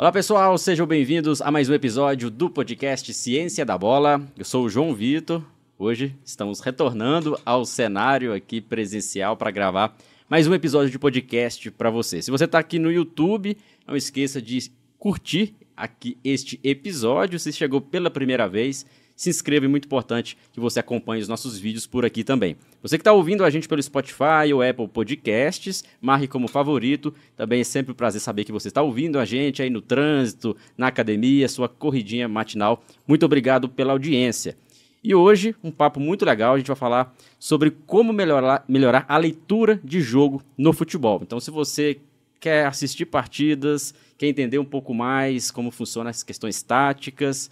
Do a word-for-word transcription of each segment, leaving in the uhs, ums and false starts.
Olá pessoal, sejam bem-vindos a mais um episódio do podcast Ciência da Bola. Eu sou o João Vitor. Hoje estamos retornando ao cenário aqui presencial para gravar mais um episódio de podcast para você. Se você está aqui no YouTube, não esqueça de curtir aqui este episódio. Se chegou pela primeira vez, se inscreva, é muito importante que você acompanhe os nossos vídeos por aqui também. Você que está ouvindo a gente pelo Spotify ou Apple Podcasts, marque como favorito. Também é sempre um prazer saber que você está ouvindo a gente aí no trânsito, na academia, sua corridinha matinal. Muito obrigado pela audiência. E hoje, um papo muito legal, a gente vai falar sobre como melhorar, melhorar a leitura de jogo no futebol. Então, se você quer assistir partidas, quer entender um pouco mais como funcionam as questões táticas,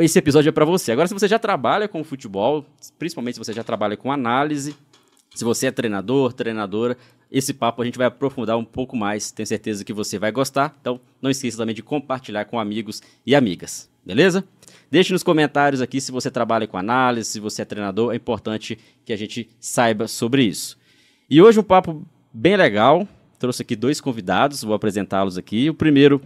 esse episódio é para você. Agora, se você já trabalha com futebol, principalmente se você já trabalha com análise, se você é treinador, treinadora, esse papo a gente vai aprofundar um pouco mais. Tenho certeza que você vai gostar. Então, não esqueça também de compartilhar com amigos e amigas, beleza? Deixe nos comentários aqui se você trabalha com análise, se você é treinador. É importante que a gente saiba sobre isso. E hoje um papo bem legal. Trouxe aqui dois convidados, vou apresentá-los aqui. O primeiro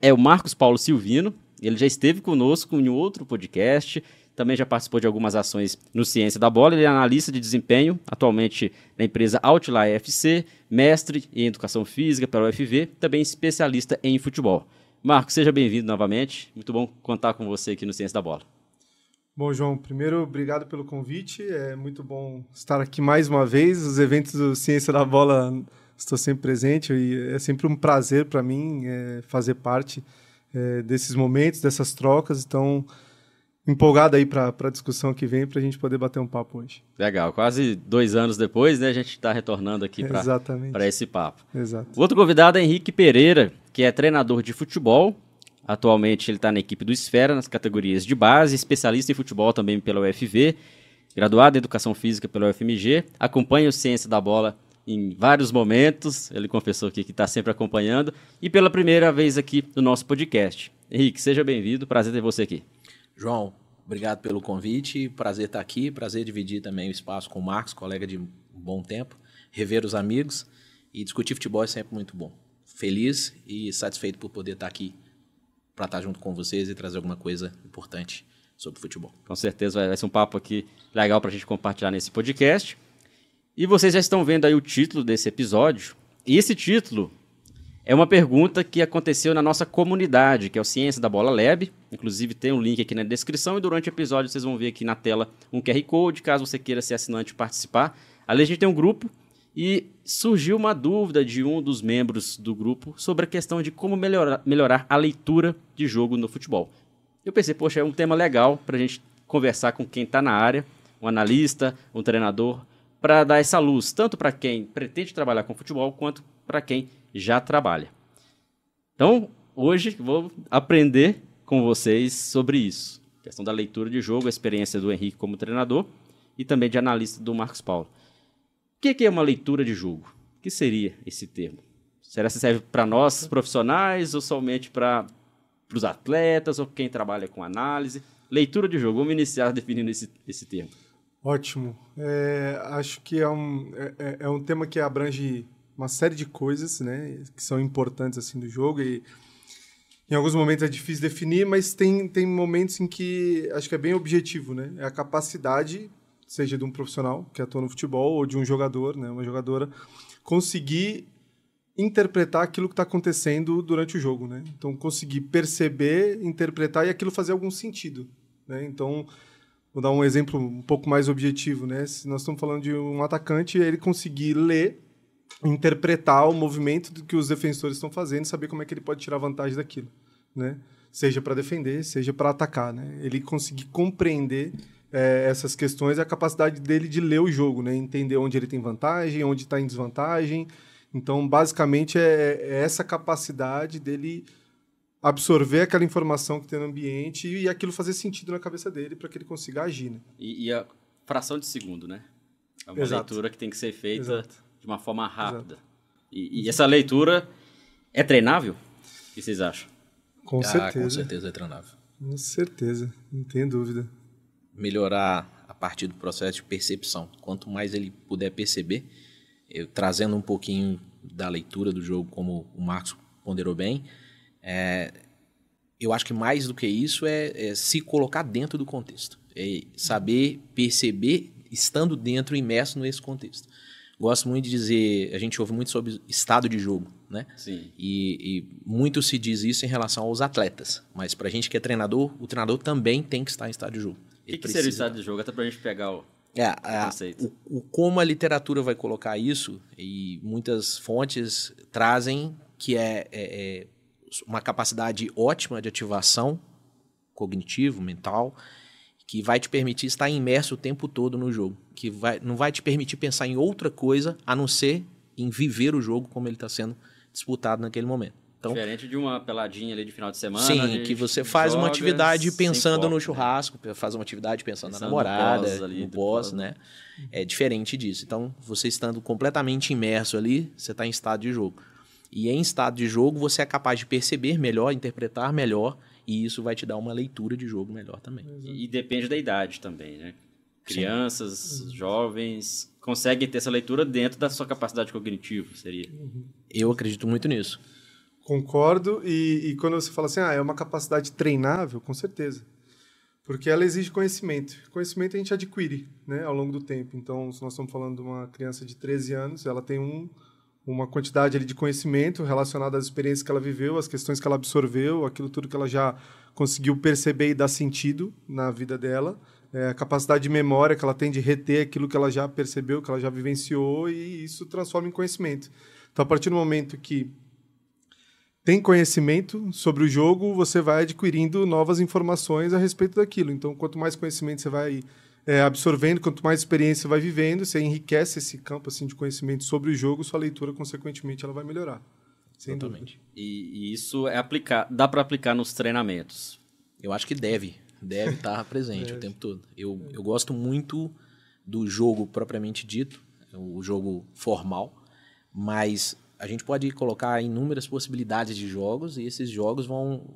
é o Marcos Paulo Silvino. Ele já esteve conosco em outro podcast, também já participou de algumas ações no Ciência da Bola. Ele é analista de desempenho, atualmente na empresa Outlier F C, mestre em Educação Física pela U F V, também especialista em futebol. Marcos, seja bem-vindo novamente. Muito bom contar com você aqui no Ciência da Bola. Bom, João, primeiro, obrigado pelo convite. É muito bom estar aqui mais uma vez. Os eventos do Ciência da Bola, estou sempre presente e é sempre um prazer para mim é, fazer parte É, desses momentos, dessas trocas. Então, empolgado aí para a discussão que vem, para a gente poder bater um papo hoje. Legal, quase dois anos depois, né? A gente está retornando aqui para esse papo. Exato. O outro convidado é Henrique Pereira, que é treinador de futebol. Atualmente ele está na equipe do Sfera, nas categorias de base, especialista em futebol também pela U F V, graduado em Educação Física pela U F M G, acompanha o Ciência da Bola em vários momentos, ele confessou aqui que está sempre acompanhando, e pela primeira vez aqui no nosso podcast. Henrique, seja bem-vindo, prazer ter você aqui. João, obrigado pelo convite, prazer estar aqui, prazer dividir também o espaço com o Marcos, colega de um bom tempo, rever os amigos, e discutir futebol é sempre muito bom. Feliz e satisfeito por poder estar aqui, para estar junto com vocês e trazer alguma coisa importante sobre futebol. Com certeza, vai ser um papo aqui legal para a gente compartilhar nesse podcast. E vocês já estão vendo aí o título desse episódio. E esse título é uma pergunta que aconteceu na nossa comunidade, que é o Ciência da Bola Lab. Inclusive tem um link aqui na descrição e durante o episódio vocês vão ver aqui na tela um Q R Code, caso você queira ser assinante e participar. Ali a gente tem um grupo e surgiu uma dúvida de um dos membros do grupo sobre a questão de como melhorar, melhorar a leitura de jogo no futebol. Eu pensei, poxa, é um tema legal para a gente conversar com quem está na área, um analista, um treinador, para dar essa luz, tanto para quem pretende trabalhar com futebol, quanto para quem já trabalha. Então, hoje vou aprender com vocês sobre isso. A questão da leitura de jogo, a experiência do Henrique como treinador e também de analista do Marcos Paulo. O que é uma leitura de jogo? O que seria esse termo? Será que serve para nós, profissionais, ou somente para os atletas, ou quem trabalha com análise? Leitura de jogo, vamos iniciar definindo esse, esse termo. Ótimo. É, acho que é um, é, é um tema que abrange uma série de coisas, né, que são importantes assim, do jogo. E em alguns momentos é difícil definir, mas tem, tem momentos em que acho que é bem objetivo, né? É a capacidade, seja de um profissional que atua no futebol ou de um jogador, né, uma jogadora, conseguir interpretar aquilo que está acontecendo durante o jogo, né? Então, conseguir perceber, interpretar e aquilo fazer algum sentido, né? Então, vou dar um exemplo um pouco mais objetivo, né? Se nós estamos falando de um atacante, ele conseguir ler, interpretar o movimento do que os defensores estão fazendo, saber como é que ele pode tirar vantagem daquilo, né? Seja para defender, seja para atacar, né? Ele conseguir compreender é, essas questões, a capacidade dele de ler o jogo, né? Entender onde ele tem vantagem, onde está em desvantagem. Então, basicamente, é, é essa capacidade dele absorver aquela informação que tem no ambiente e aquilo fazer sentido na cabeça dele para que ele consiga agir, né? E, e a fração de segundo, né? É uma Exato. Leitura que tem que ser feita Exato. De uma forma rápida. E, e essa leitura é treinável? O que vocês acham? Com ah, certeza. Com certeza é treinável. Com certeza, não tem dúvida. Melhorar a partir do processo de percepção. Quanto mais ele puder perceber, eu, trazendo um pouquinho da leitura do jogo, como o Marcos ponderou bem, É, eu acho que mais do que isso é, é se colocar dentro do contexto. É saber perceber, estando dentro, imerso nesse contexto. Gosto muito de dizer, a gente ouve muito sobre estado de jogo, né? Sim. E, e muito se diz isso em relação aos atletas. Mas para a gente que é treinador, o treinador também tem que estar em estado de jogo. O que, que seria o estado de jogo? Até para a gente pegar o... É, a, o, o, como a literatura vai colocar isso, e muitas fontes trazem que é, é, é uma capacidade ótima de ativação cognitivo, mental, que vai te permitir estar imerso o tempo todo no jogo, que vai, não vai te permitir pensar em outra coisa a não ser em viver o jogo como ele está sendo disputado naquele momento. Então, diferente de uma peladinha ali de final de semana. Sim, que você faz joga, uma atividade pensando corpo, no churrasco, né? Faz uma atividade pensando, pensando na namorada, no, ali, no boss, né? né? É diferente disso. Então, você estando completamente imerso ali, você está em estado de jogo. E em estado de jogo, você é capaz de perceber melhor, interpretar melhor, e isso vai te dar uma leitura de jogo melhor também. E, e depende da idade também, né? Crianças, sim, jovens, conseguem ter essa leitura dentro da sua capacidade cognitiva, seria? Eu acredito muito nisso. Concordo, e, e quando você fala assim, ah, é uma capacidade treinável, com certeza, porque ela exige conhecimento. Conhecimento a gente adquire, né, ao longo do tempo. Então, se nós estamos falando de uma criança de treze anos, ela tem um, uma quantidade ali de conhecimento relacionada às experiências que ela viveu, às questões que ela absorveu, aquilo tudo que ela já conseguiu perceber e dar sentido na vida dela, é, a capacidade de memória que ela tem de reter aquilo que ela já percebeu, que ela já vivenciou, e isso transforma em conhecimento. Então, a partir do momento que tem conhecimento sobre o jogo, você vai adquirindo novas informações a respeito daquilo. Então, quanto mais conhecimento você vai é, absorvendo, quanto mais experiência você vai vivendo, você enriquece esse campo assim, de conhecimento sobre o jogo, sua leitura, consequentemente, ela vai melhorar. Exatamente. E, e isso é aplicar, dá para aplicar nos treinamentos? Eu acho que deve. Deve estar presente deve. o tempo todo. Eu, eu gosto muito do jogo propriamente dito, o jogo formal, mas... A gente pode colocar inúmeras possibilidades de jogos, e esses jogos vão...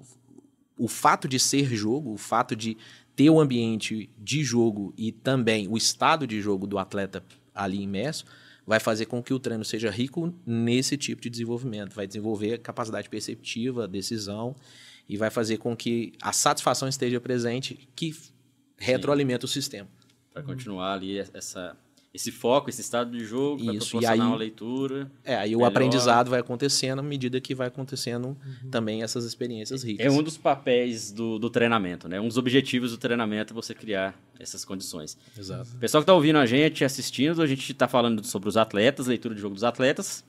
O fato de ser jogo, o fato de ter o ambiente de jogo e também o estado de jogo do atleta ali imerso, vai fazer com que o treino seja rico nesse tipo de desenvolvimento. Vai desenvolver capacidade perceptiva, decisão, e vai fazer com que a satisfação esteja presente, que retroalimenta o sistema. Para continuar ali essa... Esse foco, esse estado de jogo, vai proporcionar aí, uma leitura. É, aí melhor. O aprendizado vai acontecendo à medida que vai acontecendo uhum. também essas experiências ricas. É um dos papéis do, do treinamento, né? Um dos objetivos do treinamento é você criar essas condições. Exato. O pessoal que está ouvindo a gente, assistindo, a gente está falando sobre os atletas, leitura de jogo dos atletas.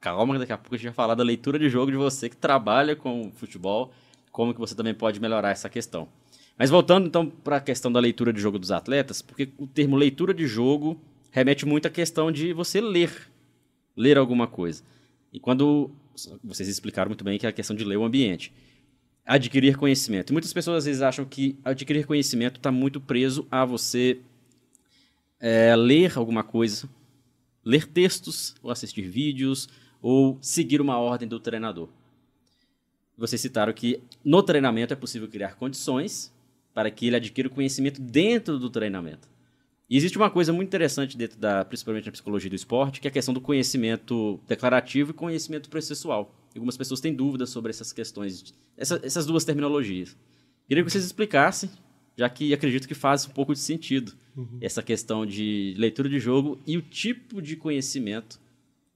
Calma, daqui a pouco a gente vai falar da leitura de jogo de você que trabalha com futebol, como que você também pode melhorar essa questão. Mas voltando, então, para a questão da leitura de jogo dos atletas, porque o termo leitura de jogo remete muito à questão de você ler, ler alguma coisa. E quando... Vocês explicaram muito bem que é a questão de ler o ambiente. Adquirir conhecimento. E muitas pessoas, às vezes, acham que adquirir conhecimento está muito preso a você é, ler alguma coisa, ler textos, ou assistir vídeos, ou seguir uma ordem do treinador. Vocês citaram que no treinamento é possível criar condições... para que ele adquira o conhecimento dentro do treinamento. E existe uma coisa muito interessante, dentro da, principalmente na psicologia do esporte, que é a questão do conhecimento declarativo e conhecimento processual. Algumas pessoas têm dúvidas sobre essas questões, essa, essas duas terminologias. Queria que vocês explicassem, já que acredito que faz um pouco de sentido uhum. essa questão de leitura de jogo e o tipo de conhecimento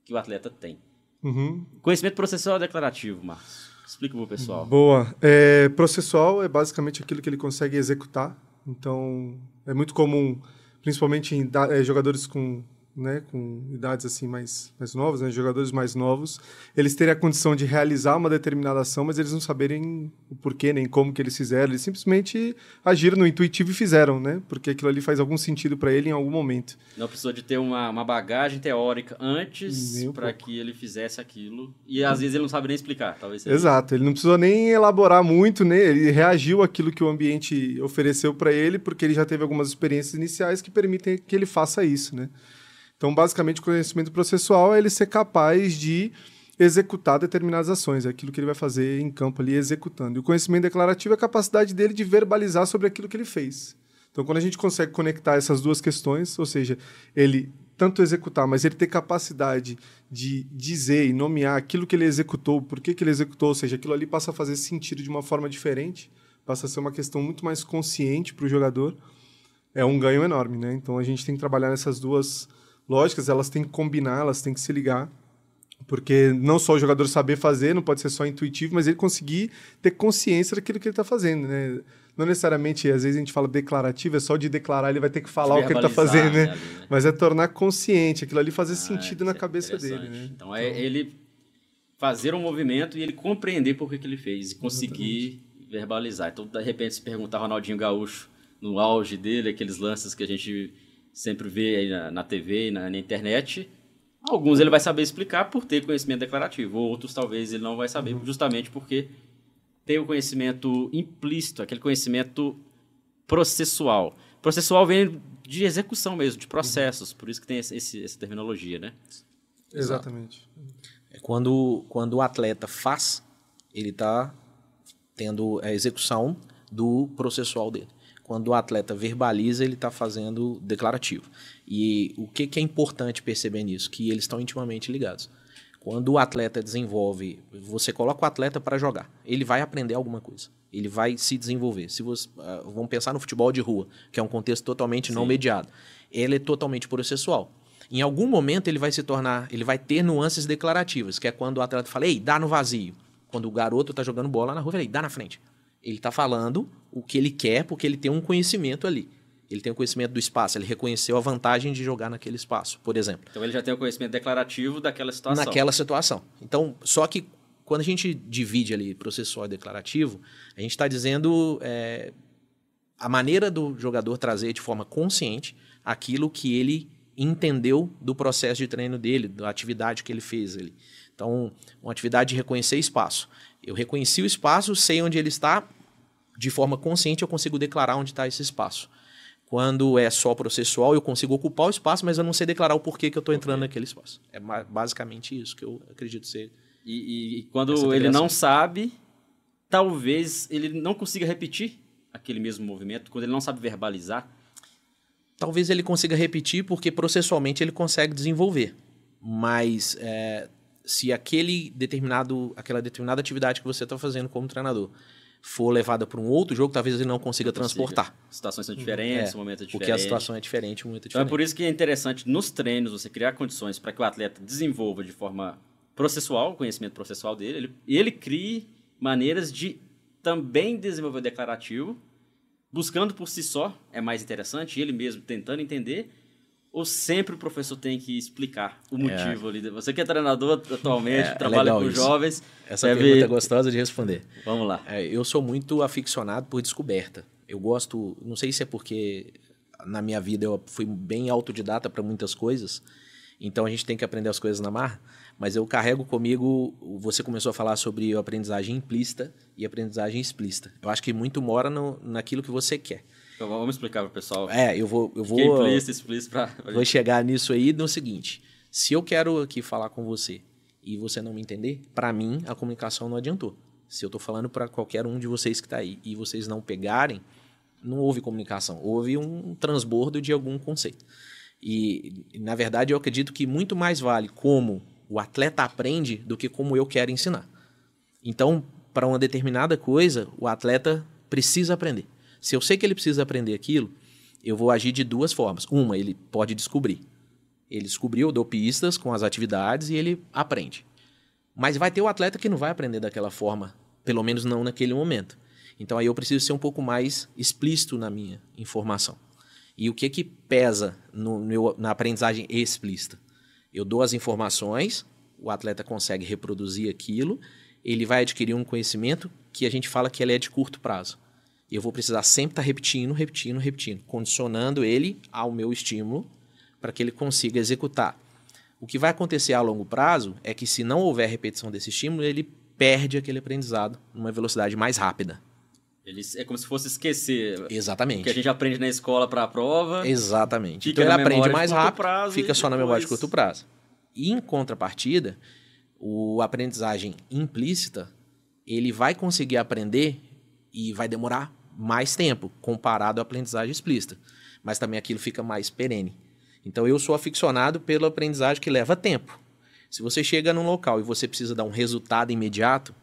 que o atleta tem. Uhum. Conhecimento processual ou declarativo, Marcos? Explica para o pessoal. Boa. É, processual é basicamente aquilo que ele consegue executar. Então, é muito comum, principalmente em é, jogadores com, né, com idades assim mais, mais novas, né, jogadores mais novos, eles terem a condição de realizar uma determinada ação, mas eles não saberem o porquê, nem como que eles fizeram. Eles simplesmente agiram no intuitivo e fizeram, né? Porque aquilo ali faz algum sentido para ele em algum momento. Não precisou de ter uma, uma bagagem teórica antes um para que ele fizesse aquilo. E às vezes ele não sabe nem explicar, talvez. Seja. Exato, ele não precisou nem elaborar muito, né? Ele reagiu àquilo que o ambiente ofereceu para ele, porque ele já teve algumas experiências iniciais que permitem que ele faça isso, né? Então, basicamente, o conhecimento processual é ele ser capaz de executar determinadas ações. É aquilo que ele vai fazer em campo ali, executando. E o conhecimento declarativo é a capacidade dele de verbalizar sobre aquilo que ele fez. Então, quando a gente consegue conectar essas duas questões, ou seja, ele tanto executar, mas ele ter capacidade de dizer e nomear aquilo que ele executou, por que que ele executou, ou seja, aquilo ali passa a fazer sentido de uma forma diferente, passa a ser uma questão muito mais consciente para o jogador, é um ganho enorme, né? Então a gente tem que trabalhar nessas duas lógicas, elas têm que combinar, elas têm que se ligar, porque não só o jogador saber fazer, não pode ser só intuitivo, mas ele conseguir ter consciência daquilo que ele está fazendo, né? Não necessariamente, às vezes a gente fala declarativo, é só de declarar, ele vai ter que falar o que ele está fazendo, né? né? Mas é tornar consciente, aquilo ali fazer ah, sentido na cabeça dele, né? Então, então é ele fazer um movimento e ele compreender por que que ele fez e conseguir verbalizar. Então, de repente, se perguntar Ronaldinho Gaúcho no auge dele, aqueles lances que a gente sempre vê aí na, na T V e na, na internet, alguns ele vai saber explicar por ter conhecimento declarativo, outros talvez ele não vai saber, uhum. justamente porque tem o conhecimento implícito, aquele conhecimento processual. Processual vem de execução mesmo, de processos, por isso que tem esse, esse, essa terminologia, né? Exatamente. É quando, quando o atleta faz, ele está tendo a execução do processual dele. Quando o atleta verbaliza, ele está fazendo declarativo. E o que, que é importante perceber nisso? Que eles estão intimamente ligados. Quando o atleta desenvolve, você coloca o atleta para jogar, ele vai aprender alguma coisa, ele vai se desenvolver. Se você, uh, vamos pensar no futebol de rua, que é um contexto totalmente Sim. não mediado. Ele é totalmente processual. Em algum momento ele vai se tornar, ele vai ter nuances declarativas, que é quando o atleta fala, ei, dá no vazio. Quando o garoto está jogando bola na rua, ele fala, ei, dá na frente. Ele está falando o que ele quer, porque ele tem um conhecimento ali. Ele tem o conhecimento do espaço, ele reconheceu a vantagem de jogar naquele espaço, por exemplo. Então, ele já tem o conhecimento declarativo daquela situação. Naquela situação. Então, só que quando a gente divide ali processual e declarativo, a gente está dizendo é, a maneira do jogador trazer de forma consciente aquilo que ele entendeu do processo de treino dele, da atividade que ele fez ali. Então, uma atividade de reconhecer espaço. Eu reconheci o espaço, sei onde ele está, de forma consciente eu consigo declarar onde está esse espaço. Quando é só processual, eu consigo ocupar o espaço, mas eu não sei declarar o porquê que eu estou entrando okay. naquele espaço. É basicamente isso que eu acredito ser. E, e, e quando ele não sabe, talvez ele não consiga repetir aquele mesmo movimento, quando ele não sabe verbalizar. Talvez ele consiga repetir porque processualmente ele consegue desenvolver. Mas é, se aquele determinado, aquela determinada atividade que você está fazendo como treinador for levada para um outro jogo, talvez ele não consiga não transportar. Consiga. Situações são diferentes, é, o momento é diferente. Porque a situação é diferente, o momento é diferente. Então é por isso que é interessante nos treinos você criar condições para que o atleta desenvolva de forma processual, o conhecimento processual dele, ele, ele crie maneiras de também desenvolver o declarativo, buscando por si só, é mais interessante, ele mesmo tentando entender, ou sempre o professor tem que explicar o motivo é. ali. Você que é treinador atualmente, é, trabalha é com isso. jovens... Essa deve... pergunta é gostosa de responder. Vamos lá. É, eu sou muito aficionado por descoberta. Eu gosto... Não sei se é porque na minha vida eu fui bem autodidata para muitas coisas, então a gente tem que aprender as coisas na marra, mas eu carrego comigo... Você começou a falar sobre aprendizagem implícita e aprendizagem explícita. Eu acho que muito mora no, naquilo que você quer. Então, vamos explicar para o pessoal. É, eu vou... Eu vou que é implícito, explícito pra... Vou gente... chegar nisso aí no seguinte. Se eu quero aqui falar com você e você não me entender, para mim a comunicação não adiantou. Se eu estou falando para qualquer um de vocês que está aí e vocês não pegarem, não houve comunicação. Houve um transbordo de algum conceito. E, na verdade, eu acredito que muito mais vale como o atleta aprende do que como eu quero ensinar. Então, para uma determinada coisa, o atleta precisa aprender. Se eu sei que ele precisa aprender aquilo, eu vou agir de duas formas. Uma, ele pode descobrir. Ele descobriu, eu dou pistas com as atividades e ele aprende. Mas vai ter o atleta que não vai aprender daquela forma, pelo menos não naquele momento. Então aí eu preciso ser um pouco mais explícito na minha informação. E o que que pesa no, no, na aprendizagem explícita? Eu dou as informações, o atleta consegue reproduzir aquilo, ele vai adquirir um conhecimento que a gente fala que ele é de curto prazo. Eu vou precisar sempre estar repetindo, repetindo, repetindo, condicionando ele ao meu estímulo para que ele consiga executar. O que vai acontecer a longo prazo é que se não houver repetição desse estímulo, ele perde aquele aprendizado numa velocidade mais rápida. Ele é como se fosse esquecer. Exatamente. O que a gente aprende na escola para a prova. Exatamente. Então ele aprende mais rápido, fica só na memória de curto prazo. E em contrapartida, a aprendizagem implícita, ele vai conseguir aprender e vai demorar mais tempo comparado à aprendizagem explícita, mas também aquilo fica mais perene. Então, eu sou aficionado pela aprendizagem que leva tempo. Se você chega num local e você precisa dar um resultado imediato,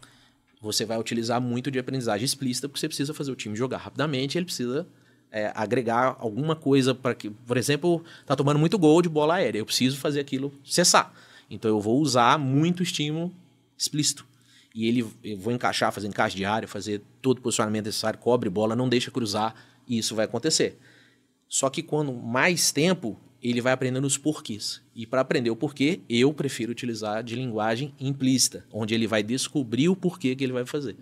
você vai utilizar muito de aprendizagem explícita, porque você precisa fazer o time jogar rapidamente, ele precisa é, agregar alguma coisa para que... Por exemplo, tá tomando muito gol de bola aérea, eu preciso fazer aquilo cessar. Então, eu vou usar muito estímulo explícito. E ele, eu vou encaixar, fazer encaixe de área, fazer todo o posicionamento necessário, cobre bola, não deixa cruzar, e isso vai acontecer. Só que quando mais tempo, ele vai aprendendo os porquês. E para aprender o porquê, eu prefiro utilizar de linguagem implícita, onde ele vai descobrir o porquê que ele vai fazer.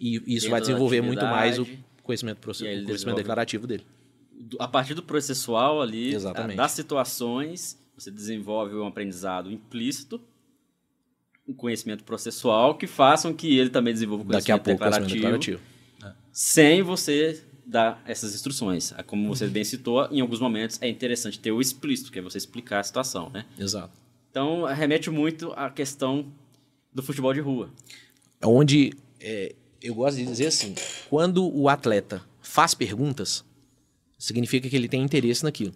E isso vai desenvolver muito mais o conhecimento, processo, o conhecimento declarativo dele. A partir do processual ali, exatamente, das situações, você desenvolve um aprendizado implícito, um conhecimento processual, que façam que ele também desenvolva o conhecimento declarativo. Daqui a pouco, declarativo, declarativo. Sem você dar essas instruções. Como você bem citou, em alguns momentos é interessante ter o explícito, que é você explicar a situação, né? Exato. Então, remete muito à questão do futebol de rua. Onde, é, eu gosto de dizer assim, quando o atleta faz perguntas, significa que ele tem interesse naquilo.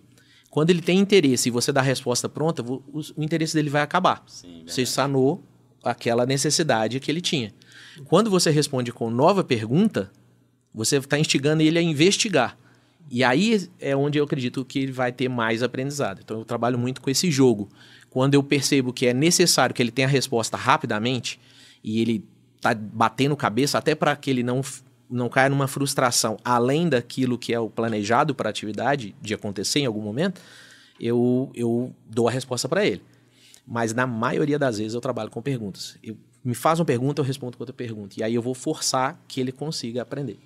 Quando ele tem interesse e você dá a resposta pronta, o, o interesse dele vai acabar. Sim, você sanou aquela necessidade que ele tinha. Quando você responde com nova pergunta, você está instigando ele a investigar. E aí é onde eu acredito que ele vai ter mais aprendizado. Então, eu trabalho muito com esse jogo. Quando eu percebo que é necessário que ele tenha a resposta rapidamente e ele está batendo cabeça até para que ele não, não caia numa frustração, além daquilo que é o planejado para a atividade de acontecer em algum momento, eu, eu dou a resposta para ele. Mas na maioria das vezes eu trabalho com perguntas. Eu, me faz uma pergunta, eu respondo com outra pergunta. E aí eu vou forçar que ele consiga aprender.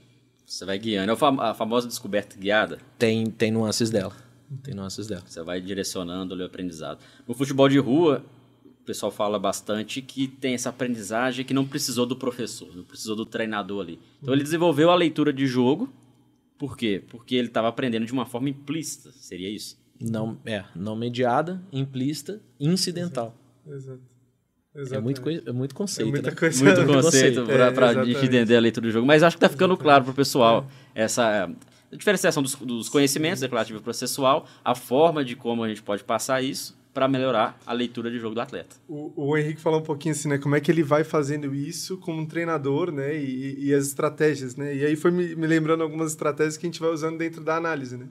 Você vai guiando. É a famosa descoberta guiada? Tem, tem nuances dela. Tem nuances dela. Você vai direcionando ali o aprendizado. No futebol de rua, o pessoal fala bastante que tem essa aprendizagem que não precisou do professor, não precisou do treinador ali. Então, ele desenvolveu a leitura de jogo. Por quê? Porque ele estava aprendendo de uma forma implícita. Seria isso? Não, é, não mediada, implícita, incidental. Exato. Exato. É, muito, é muito conceito. É muita coisa, né? Muito conceito, conceito para é, entender a leitura do jogo. Mas acho que está ficando exatamente claro para o pessoal é. essa diferenciação dos, dos conhecimentos declarativo e processual, a forma de como a gente pode passar isso para melhorar a leitura de jogo do atleta. O, o Henrique falou um pouquinho assim, né? Como é que ele vai fazendo isso como um treinador, né? E, e as estratégias, né? E aí foi me, me lembrando algumas estratégias que a gente vai usando dentro da análise, né?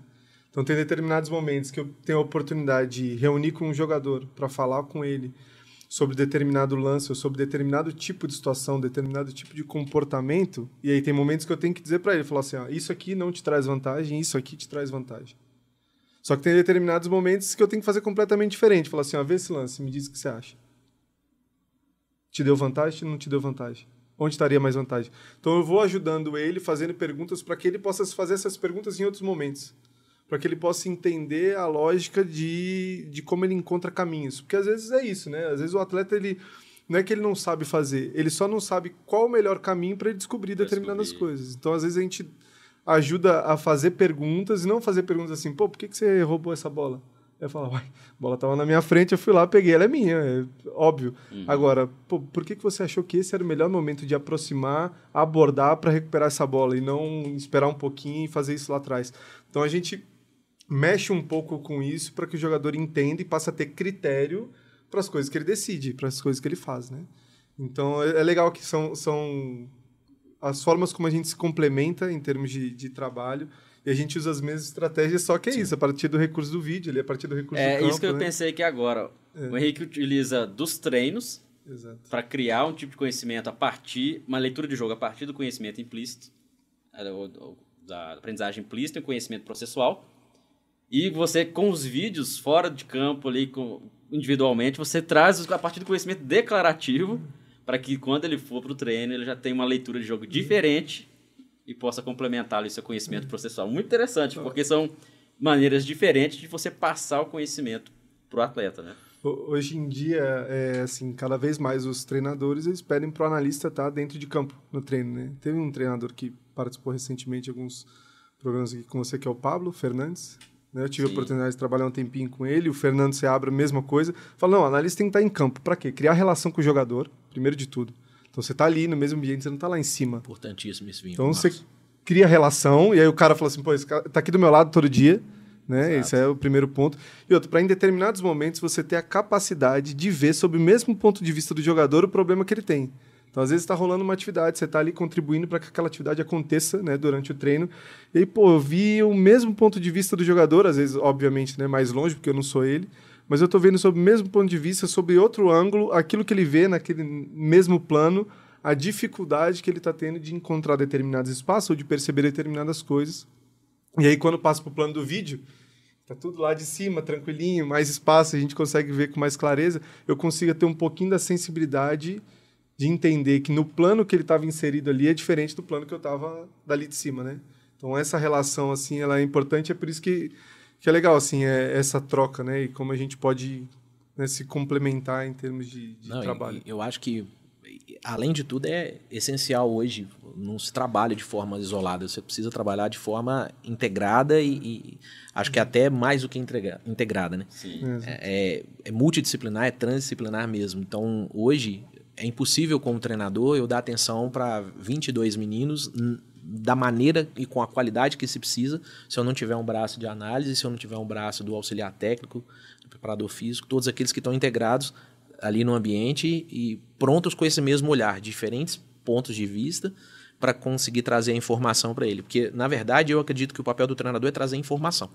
Então, tem determinados momentos que eu tenho a oportunidade de reunir com um jogador para falar com ele sobre determinado lance ou sobre determinado tipo de situação, determinado tipo de comportamento, e aí tem momentos que eu tenho que dizer para ele, falar assim, ó, isso aqui não te traz vantagem, isso aqui te traz vantagem. Só que tem determinados momentos que eu tenho que fazer completamente diferente, falar assim, ó, vê esse lance, me diz o que você acha. Te deu vantagem ou não te deu vantagem? Onde estaria mais vantagem? Então eu vou ajudando ele, fazendo perguntas para que ele possa fazer essas perguntas em outros momentos, para que ele possa entender a lógica de, de como ele encontra caminhos. Porque às vezes é isso, né? Às vezes o atleta, ele não é que ele não sabe fazer, ele só não sabe qual o melhor caminho para ele descobrir pra determinadas descobrir. coisas. Então, às vezes, a gente ajuda a fazer perguntas, e não fazer perguntas assim, pô, por que, que você roubou essa bola? Aí eu falo, uai, a bola estava na minha frente, eu fui lá, peguei, ela é minha, é óbvio. Uhum. Agora, pô, por que, que você achou que esse era o melhor momento de aproximar, abordar para recuperar essa bola, e não esperar um pouquinho e fazer isso lá atrás? Então, a gente mexe um pouco com isso para que o jogador entenda e passe a ter critério para as coisas que ele decide, para as coisas que ele faz, né? Então, é legal que são, são as formas como a gente se complementa em termos de, de trabalho, e a gente usa as mesmas estratégias, só que é Sim. isso, a partir do recurso do vídeo, ali, a partir do recurso é do campo. É isso que eu né? pensei aqui agora. É. O Henrique utiliza dos treinos para criar um tipo de conhecimento a partir, uma leitura de jogo a partir do conhecimento implícito, da aprendizagem implícita e conhecimento processual. E você, com os vídeos fora de campo, ali, com, individualmente, você traz a partir do conhecimento declarativo uhum. para que quando ele for para o treino, ele já tenha uma leitura de jogo uhum. diferente e possa complementar o seu conhecimento uhum. processual. Muito interessante, uhum. porque são maneiras diferentes de você passar o conhecimento para o atleta, né? Hoje em dia, é, assim, cada vez mais os treinadores eles pedem para o analista estar dentro de campo no treino, né? Teve um treinador que participou recentemente de alguns programas aqui com você, que é o Pablo Fernandes. Eu tive Sim. a oportunidade de trabalhar um tempinho com ele, o Fernando Seabra, a mesma coisa. Fala, não, o analista tem que estar em campo. Para quê? Criar relação com o jogador, primeiro de tudo. Então, você está ali no mesmo ambiente, você não está lá em cima. Importantíssimo esse vínculo. Então, Marcos. Você cria relação, e aí o cara fala assim, pô, esse cara está aqui do meu lado todo dia, né? Exato. Esse é o primeiro ponto. E outro, para em determinados momentos você ter a capacidade de ver sob o mesmo ponto de vista do jogador o problema que ele tem. Então, às vezes está rolando uma atividade, você está ali contribuindo para que aquela atividade aconteça, né, durante o treino. E aí, pô, eu vi o mesmo ponto de vista do jogador, às vezes, obviamente, né, mais longe, porque eu não sou ele, mas eu estou vendo sob o mesmo ponto de vista, sob outro ângulo, aquilo que ele vê naquele mesmo plano, a dificuldade que ele está tendo de encontrar determinados espaços ou de perceber determinadas coisas. E aí, quando passa para o plano do vídeo, está tudo lá de cima, tranquilinho, mais espaço, a gente consegue ver com mais clareza, eu consigo ter um pouquinho da sensibilidade de entender que no plano que ele estava inserido ali é diferente do plano que eu estava dali de cima, né? Então, essa relação, assim, ela é importante, é por isso que, que é legal, assim, é, essa troca, né? E como a gente pode, né, se complementar em termos de, de Não, trabalho. Eu, eu acho que, além de tudo, é essencial hoje, não se trabalha de forma isolada, você precisa trabalhar de forma integrada e, e acho que até mais do que integra, integrada, né? Sim. É, é, é multidisciplinar, é transdisciplinar mesmo. Então, hoje... É impossível, como treinador, eu dar atenção para vinte e dois meninos da maneira e com a qualidade que se precisa, se eu não tiver um braço de análise, se eu não tiver um braço do auxiliar técnico, do preparador físico, todos aqueles que estão integrados ali no ambiente e prontos com esse mesmo olhar, diferentes pontos de vista, para conseguir trazer a informação para ele. Porque, na verdade, eu acredito que o papel do treinador é trazer informação.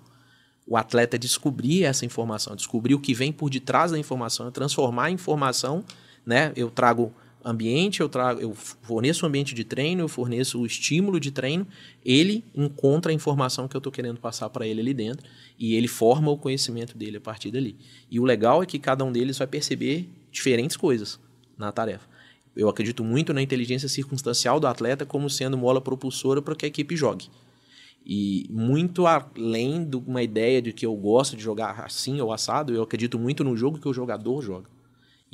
O atleta é descobrir essa informação, descobrir o que vem por detrás da informação, transformar a informação... Né? Eu trago ambiente, eu, trago, eu forneço o ambiente de treino, eu forneço o estímulo de treino, ele encontra a informação que eu estou querendo passar para ele ali dentro e ele forma o conhecimento dele a partir dali. E o legal é que cada um deles vai perceber diferentes coisas na tarefa. Eu acredito muito na inteligência circunstancial do atleta como sendo mola propulsora para que a equipe jogue. E muito além de uma ideia de que eu gosto de jogar assim ou assado, eu acredito muito no jogo que o jogador joga.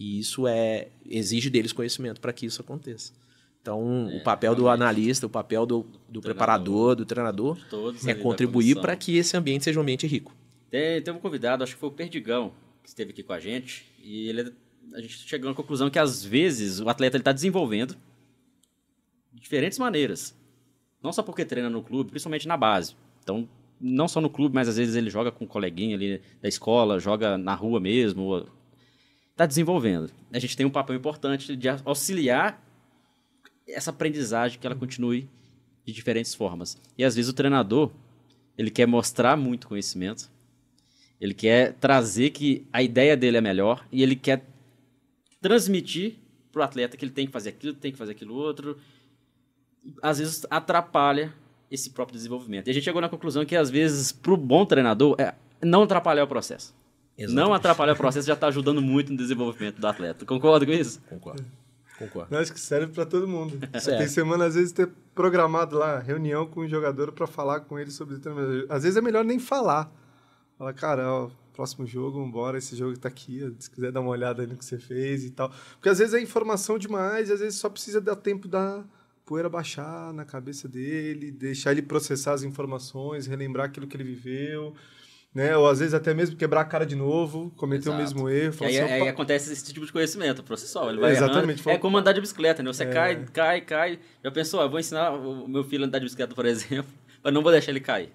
E isso é, exige deles conhecimento para que isso aconteça. Então, é, o papel realmente. do analista, o papel do, do preparador, do treinador, é contribuir para que esse ambiente seja um ambiente rico. Tem, tem um convidado, acho que foi o Perdigão, que esteve aqui com a gente, e ele, a gente chegou à conclusão que, às vezes, o atleta está desenvolvendo de diferentes maneiras. Não só porque treina no clube, principalmente na base. Então, não só no clube, mas às vezes ele joga com um coleguinha ali da escola, joga na rua mesmo, ou... Está desenvolvendo. A gente tem um papel importante de auxiliar essa aprendizagem, que ela continue de diferentes formas. E às vezes o treinador, ele quer mostrar muito conhecimento, ele quer trazer que a ideia dele é melhor e ele quer transmitir para o atleta que ele tem que fazer aquilo, tem que fazer aquilo outro. Às vezes atrapalha esse próprio desenvolvimento. E a gente chegou na conclusão que às vezes para o bom treinador é não atrapalhar o processo. Exatamente. Não atrapalhar o processo já está ajudando muito no desenvolvimento do atleta. Concorda com isso? Concordo. Concordo. Acho que serve para todo mundo. Tem semana, às vezes, ter programado lá reunião com o jogador para falar com ele sobre o treinamento. Às vezes é melhor nem falar. Fala, cara, ó, próximo jogo, vamos embora, esse jogo está aqui, ó, se quiser dar uma olhada no que você fez e tal. Porque às vezes é informação demais, e às vezes só precisa dar tempo da poeira baixar na cabeça dele, deixar ele processar as informações, relembrar aquilo que ele viveu... Né? Ou às vezes até mesmo quebrar a cara de novo, cometer Exato. o mesmo erro. Aí, assim, aí acontece esse tipo de conhecimento processual. Ele vai Exatamente. Errando. É como andar de bicicleta, né? Você é. cai, cai, cai. Já pensou, eu vou ensinar o meu filho a andar de bicicleta, por exemplo, mas não vou deixar ele cair.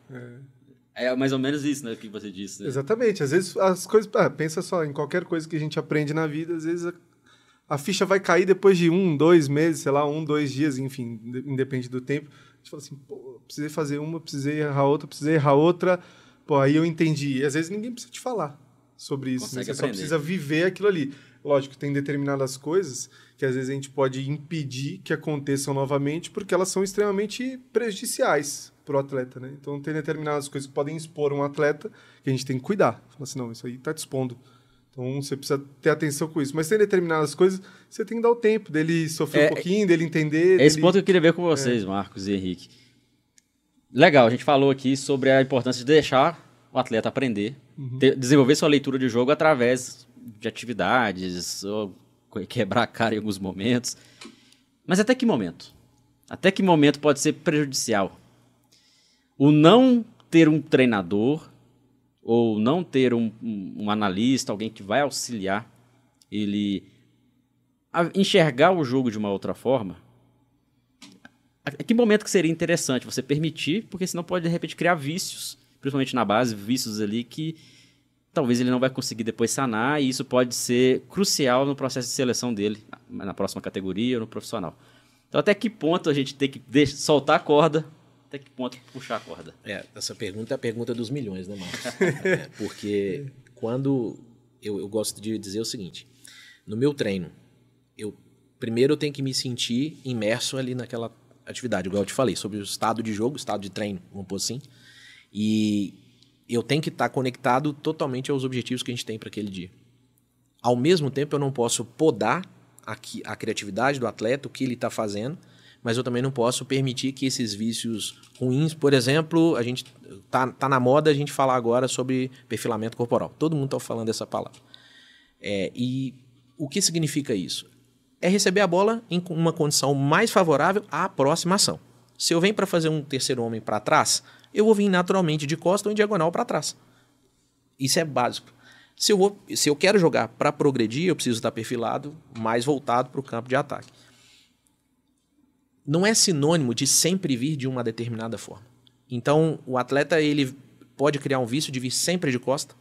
É, é mais ou menos isso, né, que você disse. Né? Exatamente. Às vezes as coisas... Ah, pensa só, em qualquer coisa que a gente aprende na vida, às vezes a, a ficha vai cair depois de um, dois meses, sei lá, um, dois dias, enfim, independe do tempo. A gente fala assim, pô, precisei fazer uma, precisei errar outra, precisei errar outra... Pô, aí eu entendi. E às vezes ninguém precisa te falar sobre isso. Né? Você aprender. Só precisa viver aquilo ali. Lógico, tem determinadas coisas que às vezes a gente pode impedir que aconteçam novamente porque elas são extremamente prejudiciais para o atleta. Né? Então, tem determinadas coisas que podem expor um atleta que a gente tem que cuidar. Fala assim, não, isso aí está te expondo. Então, você precisa ter atenção com isso. Mas tem determinadas coisas que você tem que dar o tempo dele sofrer é, um pouquinho, dele entender. É dele... esse ponto que eu queria ver com vocês, é. Marcos e Henrique. Legal, a gente falou aqui sobre a importância de deixar o atleta aprender, uhum. ter, desenvolver sua leitura de jogo através de atividades, ou quebrar a cara em alguns momentos. Mas até que momento? Até que momento pode ser prejudicial? O não ter um treinador, ou não ter um, um, um analista, alguém que vai auxiliar ele a enxergar o jogo de uma outra forma, a que momento que seria interessante você permitir, porque senão pode, de repente, criar vícios, principalmente na base, vícios ali que talvez ele não vai conseguir depois sanar, e isso pode ser crucial no processo de seleção dele, na próxima categoria ou no profissional. Então, até que ponto a gente tem que deixar, soltar a corda, até que ponto puxar a corda? É, essa pergunta é a pergunta dos milhões, né, Marcos? É, porque quando... Eu, eu gosto de dizer o seguinte, no meu treino, eu, primeiro eu tenho que me sentir imerso ali naquela atividade, igual eu te falei, sobre o estado de jogo, estado de treino, vamos pôr assim, e eu tenho que estar tá conectado totalmente aos objetivos que a gente tem para aquele dia. Ao mesmo tempo, eu não posso podar a, a criatividade do atleta, o que ele está fazendo, mas eu também não posso permitir que esses vícios ruins... Por exemplo, a gente tá, tá na moda a gente falar agora sobre perfilamento corporal. Todo mundo está falando essa palavra. É, e o que significa isso? É receber a bola em uma condição mais favorável à aproximação. Se eu venho para fazer um terceiro homem para trás, eu vou vir naturalmente de costa ou em diagonal para trás. Isso é básico. Se eu, vou, se eu quero jogar para progredir, eu preciso estar perfilado, mais voltado para o campo de ataque. Não é sinônimo de sempre vir de uma determinada forma. Então, o atleta ele pode criar um vício de vir sempre de costa.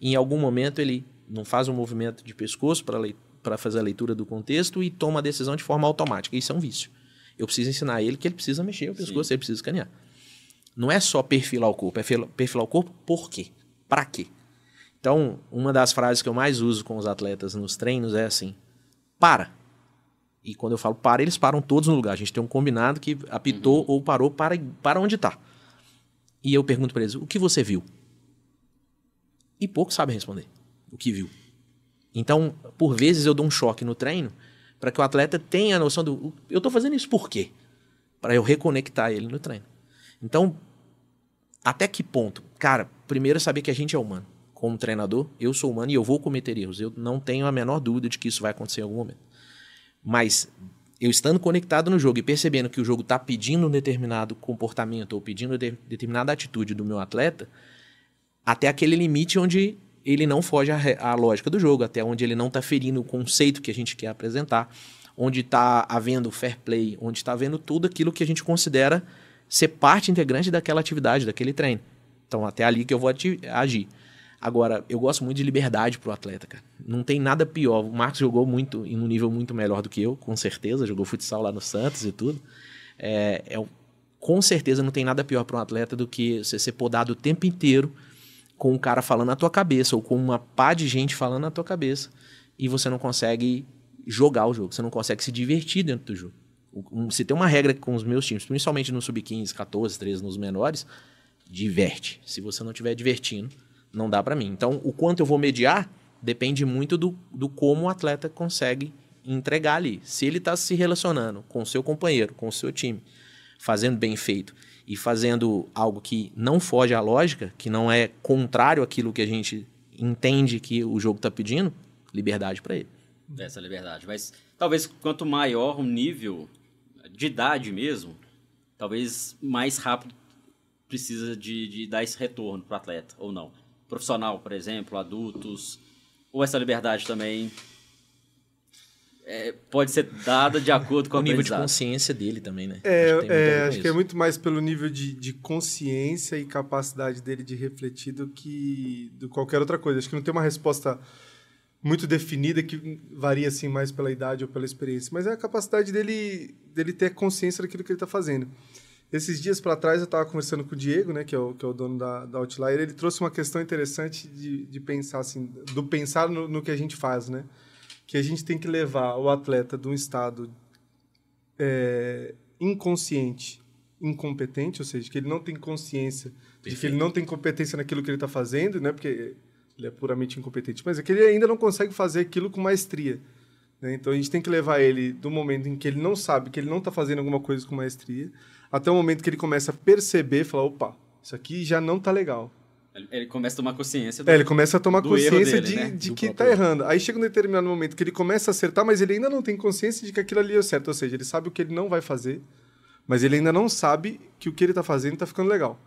Em algum momento, ele não faz um movimento de pescoço para fazer a leitura do contexto e toma a decisão de forma automática. Isso é um vício. Eu preciso ensinar ele que ele precisa mexer o pescoço, Sim. ele precisa escanear. Não é só perfilar o corpo, é perfilar o corpo por quê? Para quê? Então, uma das frases que eu mais uso com os atletas nos treinos é assim, para. E quando eu falo para, eles param todos no lugar. A gente tem um combinado que apitou uhum. ou parou para, para onde está. E eu pergunto para eles, o que você viu? E poucos sabem responder o que viu. Então, por vezes eu dou um choque no treino para que o atleta tenha a noção do... Eu estou fazendo isso por quê? Para eu reconectar ele no treino. Então, até que ponto? Cara, primeiro é saber que a gente é humano. Como treinador, eu sou humano e eu vou cometer erros. Eu não tenho a menor dúvida de que isso vai acontecer em algum momento. Mas eu estando conectado no jogo e percebendo que o jogo está pedindo um determinado comportamento ou pedindo de, determinada atitude do meu atleta, até aquele limite onde ele não foge à lógica do jogo, até onde ele não está ferindo o conceito que a gente quer apresentar, onde está havendo fair play, onde está havendo tudo aquilo que a gente considera ser parte integrante daquela atividade, daquele treino. Então, até ali que eu vou agir. Agora, eu gosto muito de liberdade pro atleta, cara. Não tem nada pior. O Marcos jogou muito, em um nível muito melhor do que eu, com certeza. Jogou futsal lá no Santos e tudo. É, é, com certeza não tem nada pior para um atleta do que você ser podado o tempo inteiro com um cara falando na tua cabeça ou com uma pá de gente falando na tua cabeça e você não consegue jogar o jogo, você não consegue se divertir dentro do jogo. Se tem uma regra com os meus times, principalmente no sub quinze, quatorze, treze, nos menores, diverte. Se você não estiver divertindo, não dá para mim. Então, o quanto eu vou mediar depende muito do, do como o atleta consegue entregar ali. Se ele está se relacionando com o seu companheiro, com o seu time, fazendo bem feito e fazendo algo que não foge à lógica, que não é contrário àquilo que a gente entende que o jogo está pedindo, liberdade para ele. Essa liberdade. Mas talvez quanto maior o nível de idade mesmo, talvez mais rápido precisa de, de dar esse retorno para o atleta, ou não. Profissional, por exemplo, adultos, ou essa liberdade também é, pode ser dada de acordo com o nível de consciência dele também, né? É, acho que, é, acho que é muito mais pelo nível de, de consciência e capacidade dele de refletir do que do qualquer outra coisa. Acho que não tem uma resposta muito definida que varia assim mais pela idade ou pela experiência, mas é a capacidade dele, dele ter consciência daquilo que ele está fazendo. Esses dias para trás eu estava conversando com o Diego, né, que é o, que é o dono da, da Outlier, ele trouxe uma questão interessante de, de pensar, assim, do pensar no, no que a gente faz, né? Que a gente tem que levar o atleta de um estado é, inconsciente, incompetente, ou seja, que ele não tem consciência, Perfeito. de que ele não tem competência naquilo que ele está fazendo, né? Porque ele é puramente incompetente, mas é que ele ainda não consegue fazer aquilo com maestria, né? Então a gente tem que levar ele do momento em que ele não sabe, que ele não está fazendo alguma coisa com maestria, até o momento que ele começa a perceber, falar, opa, isso aqui já não tá legal. Ele começa a tomar consciência do, é, ele começa a tomar consciência dele, de, né? de que tá errando. Aí chega um determinado momento que ele começa a acertar, mas ele ainda não tem consciência de que aquilo ali é o certo. Ou seja, ele sabe o que ele não vai fazer, mas ele ainda não sabe que o que ele tá fazendo tá ficando legal.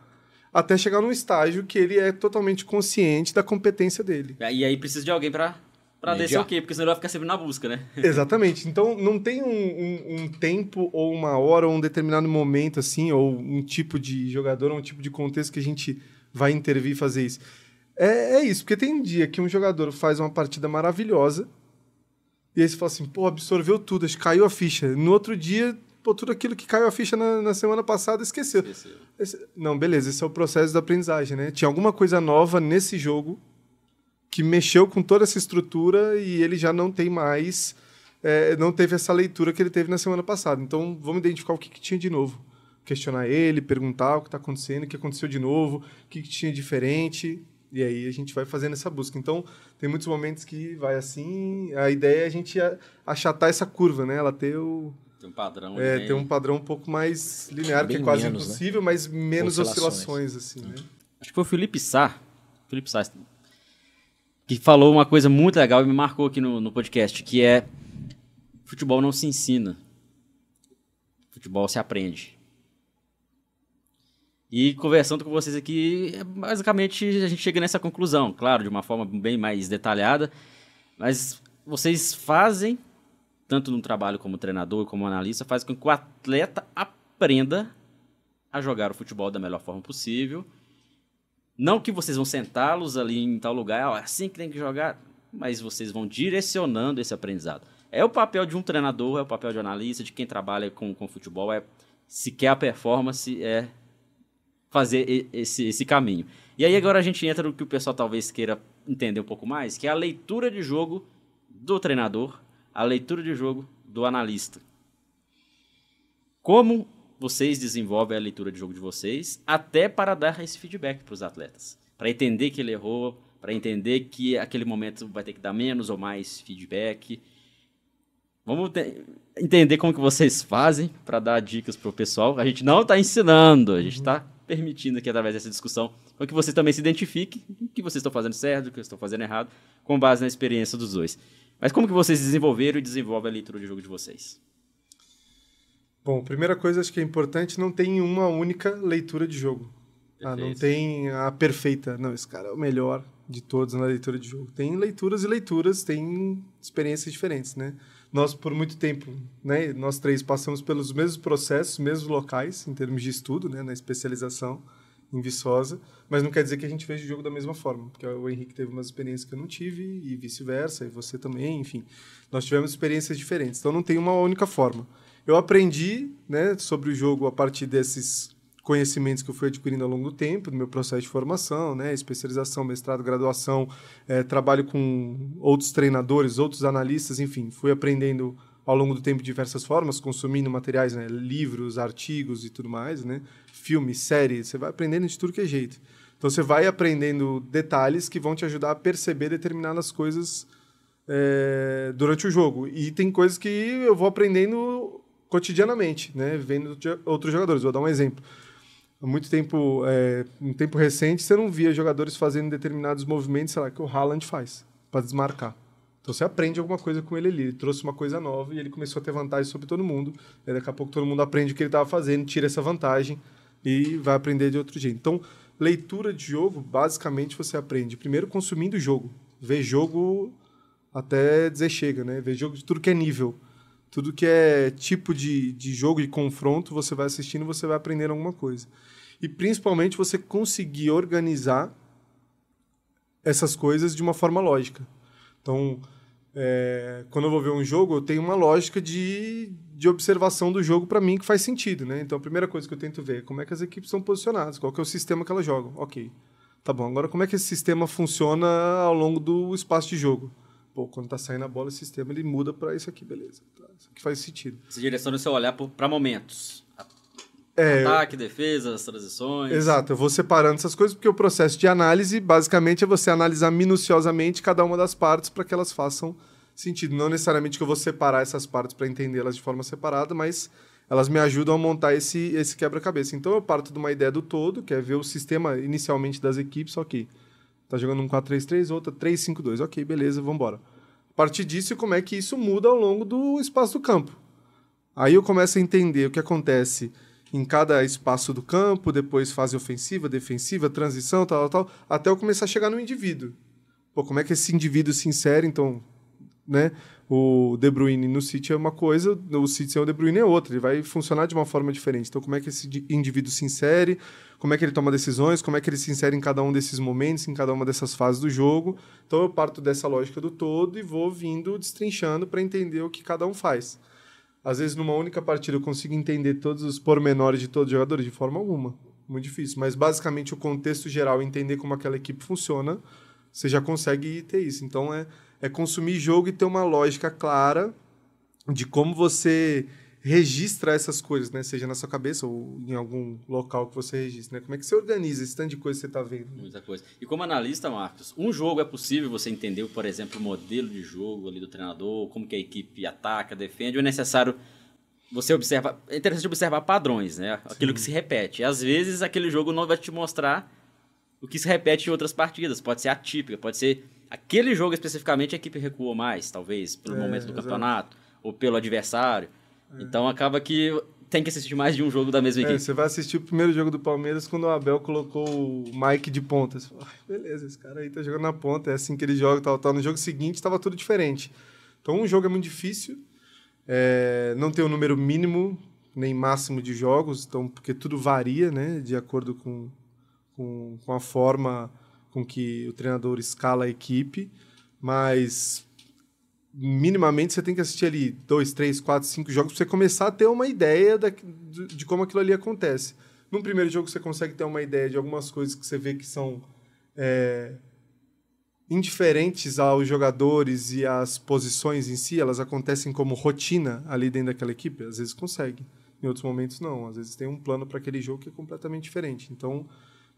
Até chegar num estágio que ele é totalmente consciente da competência dele. E aí precisa de alguém pra Pra descer o quê? Porque senão ele vai ficar sempre na busca, né? Exatamente. Então, não tem um, um, um tempo ou uma hora ou um determinado momento, assim, ou um tipo de jogador ou um tipo de contexto que a gente vai intervir e fazer isso. É, é isso, porque tem dia que um jogador faz uma partida maravilhosa e aí você fala assim, pô, absorveu tudo, caiu a ficha. No outro dia, pô, tudo aquilo que caiu a ficha na, na semana passada, esqueceu. esqueceu. Esse, não, beleza, esse é o processo da aprendizagem, né? Tinha alguma coisa nova nesse jogo que mexeu com toda essa estrutura e ele já não tem mais, é, não teve essa leitura que ele teve na semana passada. Então, vamos identificar o que, que tinha de novo. Questionar ele, perguntar o que está acontecendo, o que aconteceu de novo, o que, que tinha diferente. E aí a gente vai fazendo essa busca. Então, tem muitos momentos que vai assim, a ideia é a gente achatar essa curva, né? Ela ter o... Tem um padrão. É, né? Tem um padrão um pouco mais linear, bem que é quase menos, impossível, né? Mas menos oscilações, oscilações assim, né? Acho que foi o Felipe Sá. Felipe Sá... que falou uma coisa muito legal e me marcou aqui no, no podcast, que é: futebol não se ensina, futebol se aprende. E conversando com vocês aqui, basicamente a gente chega nessa conclusão, claro, de uma forma bem mais detalhada, mas vocês fazem, tanto no trabalho como treinador, como analista, fazem com que o atleta aprenda a jogar o futebol da melhor forma possível. Não que vocês vão sentá-los ali em tal lugar, é assim que tem que jogar, mas vocês vão direcionando esse aprendizado. É o papel de um treinador, é o papel de um analista, de quem trabalha com, com futebol, é, se quer a performance, é fazer esse, esse caminho. E aí agora a gente entra no que o pessoal talvez queira entender um pouco mais, que é a leitura de jogo do treinador, a leitura de jogo do analista. Como vocês desenvolvem a leitura de jogo de vocês, até para dar esse feedback para os atletas, para entender que ele errou, para entender que aquele momento vai ter que dar menos ou mais feedback. Vamos te- entender como que vocês fazem para dar dicas para o pessoal. A gente não está ensinando, a gente está permitindo que, através dessa discussão, que vocês também se identifiquem o que vocês estão fazendo certo, o que vocês estão fazendo errado, com base na experiência dos dois. Mas como que vocês desenvolveram e desenvolvem a leitura de jogo de vocês? Bom, primeira coisa, acho que é importante, não tem uma única leitura de jogo. Ah, não tem a perfeita. Não, esse cara é o melhor de todos na leitura de jogo. Tem leituras e leituras, tem experiências diferentes, né? Nós, por muito tempo, né, nós três passamos pelos mesmos processos, mesmos locais, em termos de estudo, né, na especialização em Viçosa, mas não quer dizer que a gente veja o jogo da mesma forma, porque o Henrique teve umas experiências que eu não tive, e vice-versa, e você também, enfim. Nós tivemos experiências diferentes, então não tem uma única forma. Eu aprendi, né, sobre o jogo a partir desses conhecimentos que eu fui adquirindo ao longo do tempo, do meu processo de formação, né, especialização, mestrado, graduação, é, trabalho com outros treinadores, outros analistas, enfim, fui aprendendo ao longo do tempo de diversas formas, consumindo materiais, né, livros, artigos e tudo mais, né, filmes, séries, você vai aprendendo de tudo que é jeito. Então você vai aprendendo detalhes que vão te ajudar a perceber determinadas coisas, é, durante o jogo. E tem coisas que eu vou aprendendo cotidianamente, né, vendo outros jogadores. Vou dar um exemplo. Há muito tempo, é, um tempo recente, você não via jogadores fazendo determinados movimentos, sei lá, que o Haaland faz, para desmarcar. Então você aprende alguma coisa com ele ali. Ele trouxe uma coisa nova e ele começou a ter vantagem sobre todo mundo. Aí daqui a pouco todo mundo aprende o que ele estava fazendo, tira essa vantagem e vai aprender de outro jeito. Então, leitura de jogo, basicamente, você aprende, primeiro, consumindo o jogo. Ver jogo até dizer chega, né? Ver jogo de tudo que é nível. Tudo que é tipo de, de jogo, de confronto, você vai assistindo e você vai aprendendo alguma coisa. E, principalmente, você conseguir organizar essas coisas de uma forma lógica. Então, é, quando eu vou ver um jogo, eu tenho uma lógica de, de observação do jogo para mim que faz sentido, né? Então, a primeira coisa que eu tento ver é como é que as equipes são posicionadas, qual que é o sistema que elas jogam. Ok, tá bom. Agora, como é que esse sistema funciona ao longo do espaço de jogo? Pô, quando tá saindo a bola, o sistema ele muda para isso aqui, beleza. Tá, isso aqui faz sentido. Você direciona o seu olhar para momentos. É, ataque, defesa, as transições. Exato, eu vou separando essas coisas, porque o processo de análise, basicamente, é você analisar minuciosamente cada uma das partes para que elas façam sentido. Não necessariamente que eu vou separar essas partes para entendê-las de forma separada, mas elas me ajudam a montar esse, esse quebra-cabeça. Então, eu parto de uma ideia do todo, que é ver o sistema inicialmente das equipes, só que tá jogando um quatro três três, outra três cinco dois. Ok, beleza, vamos embora. A partir disso, como é que isso muda ao longo do espaço do campo? Aí eu começo a entender o que acontece em cada espaço do campo, depois fase ofensiva, defensiva, transição, tal, tal, tal, até eu começar a chegar no indivíduo. pô, como é que esse indivíduo se insere, então, né? O De Bruyne no City é uma coisa, o City sem o De Bruyne é outra, ele vai funcionar de uma forma diferente. Então, como é que esse indivíduo se insere, como é que ele toma decisões, como é que ele se insere em cada um desses momentos, em cada uma dessas fases do jogo. Então, eu parto dessa lógica do todo e vou vindo, destrinchando para entender o que cada um faz. Às vezes, numa única partida, eu consigo entender todos os pormenores de todos os jogadores, de forma alguma, muito difícil. Mas, basicamente, o contexto geral, entender como aquela equipe funciona, você já consegue ter isso. Então, é... É consumir jogo e ter uma lógica clara de como você registra essas coisas, né? Seja na sua cabeça ou em algum local que você registra, né? Como é que você organiza esse tanto de coisa que você está vendo? Muita coisa. E como analista, Marcos, um jogo é possível você entender, por exemplo, o modelo de jogo ali do treinador, como que a equipe ataca, defende, ou é necessário você observar... É interessante observar padrões, né? Aquilo Sim. que se repete. E, às vezes, aquele jogo não vai te mostrar o que se repete em outras partidas. Pode ser atípica, pode ser... Aquele jogo, especificamente, a equipe recuou mais, talvez, pelo é, momento do exato. campeonato, ou pelo adversário. É. Então, acaba que tem que assistir mais de um jogo da mesma é, equipe. Você vai assistir o primeiro jogo do Palmeiras quando o Abel colocou o Mike de ponta. Você fala, ah, beleza, esse cara aí tá jogando na ponta, é assim que ele joga, tal, tal. No jogo seguinte, tava tudo diferente. Então, um jogo é muito difícil, é, não tem um número mínimo, nem máximo de jogos, então, porque tudo varia, né, de acordo com, com, com a forma... com que o treinador escala a equipe, mas minimamente você tem que assistir ali dois, três, quatro, cinco jogos para você começar a ter uma ideia da, de, de como aquilo ali acontece. Num primeiro jogo você consegue ter uma ideia de algumas coisas que você vê que são é, indiferentes aos jogadores e às posições em si, elas acontecem como rotina ali dentro daquela equipe, às vezes consegue, em outros momentos não, às vezes tem um plano para aquele jogo que é completamente diferente, então...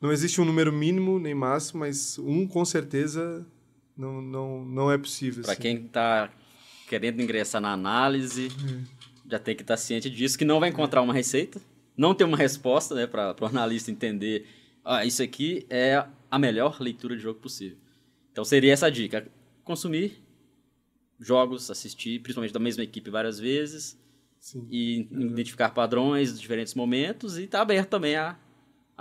Não existe um número mínimo nem máximo, mas um, com certeza, não, não, não é possível. Para assim. Quem está querendo ingressar na análise, é. já tem que estar tá ciente disso, que não vai encontrar é. uma receita, não tem uma resposta, né, para o analista entender, ah, isso aqui é a melhor leitura de jogo possível. Então, seria essa a dica, consumir jogos, assistir, principalmente da mesma equipe várias vezes, Sim. e uhum. identificar padrões, diferentes momentos, e estar tá aberto também a...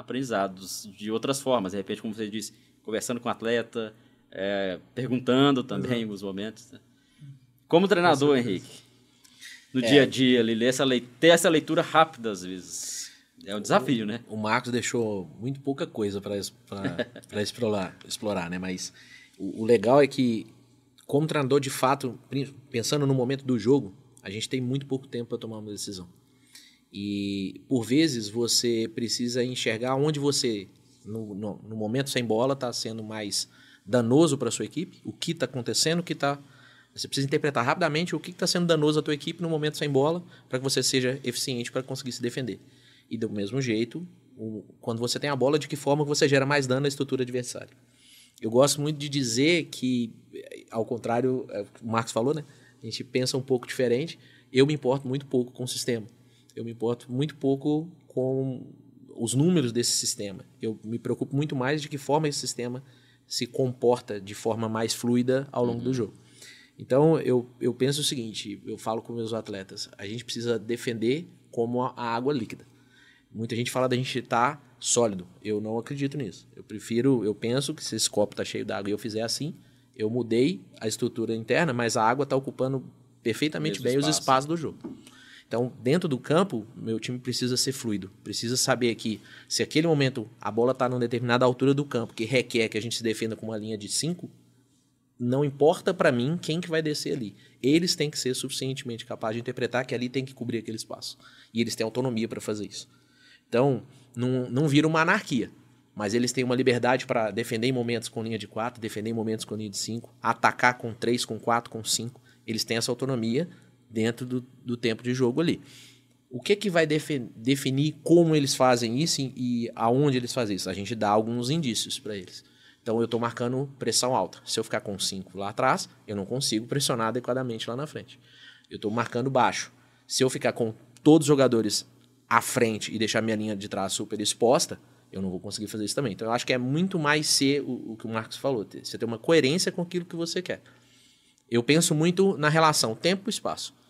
aprendizados de outras formas, de repente, como você disse, conversando com o atleta, é, perguntando também Exato. em alguns momentos. Né? Como treinador, Henrique, no é. dia a dia, ali, essa le... ter essa leitura rápida às vezes, é um desafio, o, né? O Marcos deixou muito pouca coisa para explorar, explorar, né? Mas o, o legal é que, como treinador, de fato, pensando no momento do jogo, a gente tem muito pouco tempo para tomar uma decisão. E, por vezes, você precisa enxergar onde você, no, no, no momento sem bola, está sendo mais danoso para a sua equipe, o que está acontecendo, o que está... Você precisa interpretar rapidamente o que está sendo danoso à tua equipe no momento sem bola, para que você seja eficiente para conseguir se defender. E, do mesmo jeito, o, quando você tem a bola, de que forma você gera mais dano à estrutura adversária. Eu gosto muito de dizer que, ao contrário, o Marcos falou, né? A gente pensa um pouco diferente, eu me importo muito pouco com o sistema. Eu me importo muito pouco com os números desse sistema. Eu me preocupo muito mais de que forma esse sistema se comporta de forma mais fluida ao longo uhum. do jogo. Então, eu, eu penso o seguinte, eu falo com meus atletas, a gente precisa defender como a, a água líquida. Muita gente fala da gente estar sólido. Eu não acredito nisso. Eu prefiro, eu penso que se esse copo está cheio d'água e eu fizer assim, eu mudei a estrutura interna, mas a água está ocupando perfeitamente bem os espaços do jogo. Então, dentro do campo, meu time precisa ser fluido. Precisa saber que, se aquele momento a bola está numa determinada altura do campo, que requer que a gente se defenda com uma linha de cinco, não importa para mim quem que vai descer ali. Eles têm que ser suficientemente capazes de interpretar que ali tem que cobrir aquele espaço. E eles têm autonomia para fazer isso. Então, não, não vira uma anarquia. Mas eles têm uma liberdade para defender em momentos com linha de quatro, defender em momentos com linha de cinco, atacar com três, com quatro, com cinco. Eles têm essa autonomia dentro do, do tempo de jogo ali. O que que vai defi- definir como eles fazem isso e aonde eles fazem isso? A gente dá alguns indícios para eles. Então, eu estou marcando pressão alta. Se eu ficar com cinco lá atrás, eu não consigo pressionar adequadamente lá na frente. Eu estou marcando baixo. Se eu ficar com todos os jogadores à frente e deixar minha linha de trás super exposta, eu não vou conseguir fazer isso também. Então, eu acho que é muito mais ser o, o que o Marcos falou. Você ter uma coerência com aquilo que você quer. Eu penso muito na relação tempo e espaço.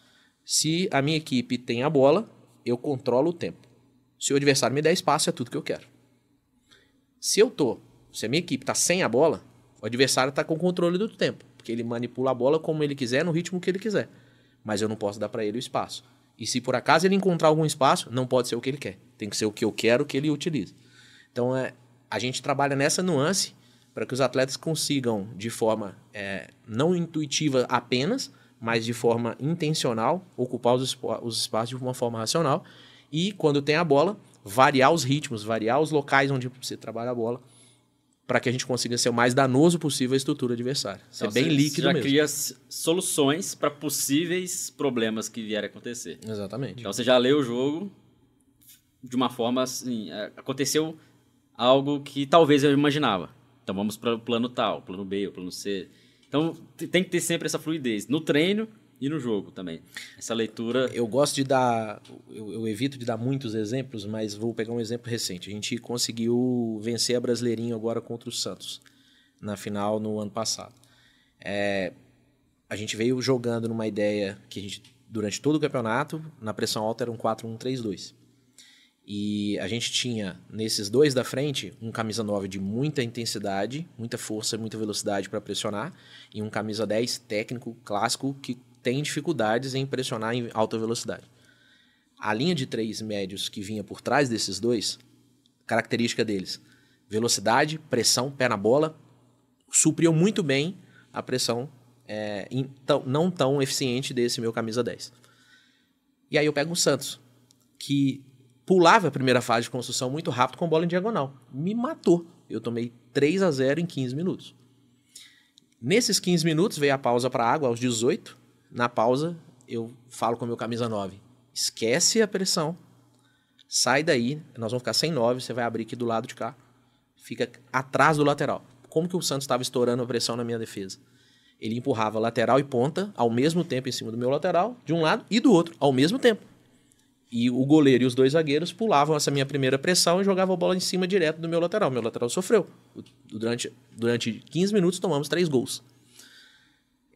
Se a minha equipe tem a bola, eu controlo o tempo. Se o adversário me der espaço, é tudo que eu quero. Se eu tô, se a minha equipe está sem a bola, O adversário está com o controle do tempo, porque ele manipula a bola como ele quiser, no ritmo que ele quiser. Mas eu não posso dar para ele o espaço. E se por acaso ele encontrar algum espaço, não pode ser o que ele quer. Tem que ser o que eu quero que ele utilize. Então, é, a gente trabalha nessa nuance para que os atletas consigam, de forma é, não intuitiva apenas, mas de forma intencional, ocupar os, os espaços de uma forma racional. E, quando tem a bola, variar os ritmos, variar os locais onde você trabalha a bola, para que a gente consiga ser o mais danoso possível à estrutura adversária. Ser então, bem você líquido já mesmo. Cria soluções para possíveis problemas que vierem a acontecer. Exatamente. Então, você já leu o jogo de uma forma assim... Aconteceu algo que talvez eu imaginava. Então, vamos para o plano tal, o plano B, o plano C. Então, tem que ter sempre essa fluidez no treino e no jogo também. Essa leitura... Eu gosto de dar... Eu, eu evito de dar muitos exemplos, mas vou pegar um exemplo recente. A gente conseguiu vencer a Brasileirinha agora contra o Santos, na final no ano passado. É, a gente veio jogando numa ideia que a gente, durante todo o campeonato, na pressão alta era um quatro um três dois. E a gente tinha, nesses dois da frente, um camisa nove de muita intensidade, muita força, muita velocidade para pressionar, e um camisa dez técnico, clássico, que tem dificuldades em pressionar em alta velocidade. A linha de três médios que vinha por trás desses dois, característica deles, velocidade, pressão, pé na bola, supriu muito bem a pressão é, não tão eficiente desse meu camisa dez. E aí eu pego o Santos, que... Pulava a primeira fase de construção muito rápido com bola em diagonal. Me matou. Eu tomei três a zero em quinze minutos. Nesses quinze minutos veio a pausa para água aos dezoito. Na pausa eu falo com o meu camisa nove. Esquece a pressão. Sai daí. Nós vamos ficar sem nove. Você vai abrir aqui do lado de cá. Fica atrás do lateral. Como que o Santos estava estourando a pressão na minha defesa? Ele empurrava lateral e ponta ao mesmo tempo em cima do meu lateral. De um lado e do outro. Ao mesmo tempo. E o goleiro e os dois zagueiros pulavam essa minha primeira pressão e jogavam a bola em cima direto do meu lateral. Meu lateral sofreu. Durante, durante quinze minutos tomamos três gols.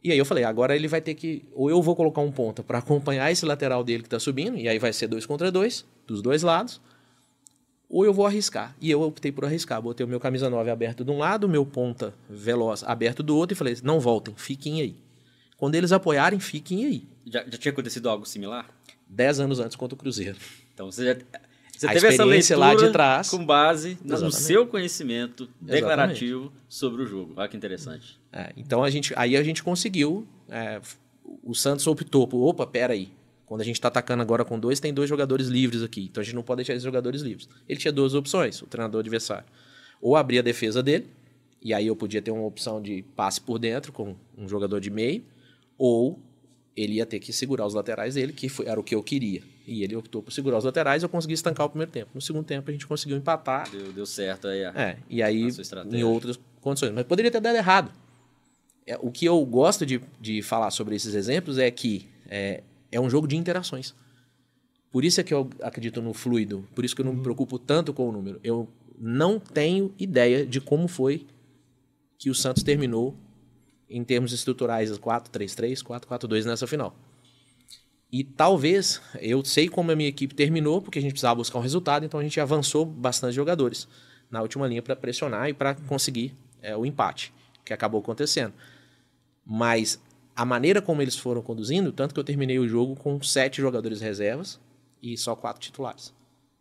E aí eu falei, agora ele vai ter que... Ou eu vou colocar um ponta para acompanhar esse lateral dele que está subindo, e aí vai ser dois contra dois, dos dois lados, ou eu vou arriscar. E eu optei por arriscar. Botei o meu camisa nove aberto de um lado, o meu ponta veloz aberto do outro, e falei, não voltem, fiquem aí. Quando eles apoiarem, fiquem aí. Já, já tinha acontecido algo similar? Dez anos antes contra o Cruzeiro. Então você, já, você teve essa leitura lá de trás, com base no, no seu conhecimento declarativo Exatamente. Sobre o jogo. Olha que interessante. É, então a gente, aí a gente conseguiu. É, o Santos optou por, opa, peraí. Quando a gente está atacando agora com dois, tem dois jogadores livres aqui. Então a gente não pode deixar esses jogadores livres. Ele tinha duas opções, o treinador adversário. Ou abrir a defesa dele, e aí eu podia ter uma opção de passe por dentro com um jogador de meio, ou... ele ia ter que segurar os laterais dele, que foi, era o que eu queria. E ele optou por segurar os laterais e eu consegui estancar o primeiro tempo. No segundo tempo, a gente conseguiu empatar. Deu, deu certo aí a, é, e aí, em outras condições. Mas poderia ter dado errado. É, o que eu gosto de, de falar sobre esses exemplos é que é, é um jogo de interações. Por isso é que eu acredito no fluido. Por isso que eu não me preocupo tanto com o número. Eu não tenho ideia de como foi que o Santos terminou em termos estruturais, quatro três três, quatro quatro dois nessa final. E talvez, eu sei como a minha equipe terminou, porque a gente precisava buscar um resultado, então a gente avançou bastante jogadores na última linha para pressionar e para conseguir é, o empate, que acabou acontecendo. Mas a maneira como eles foram conduzindo, tanto que eu terminei o jogo com sete jogadores reservas e só quatro titulares.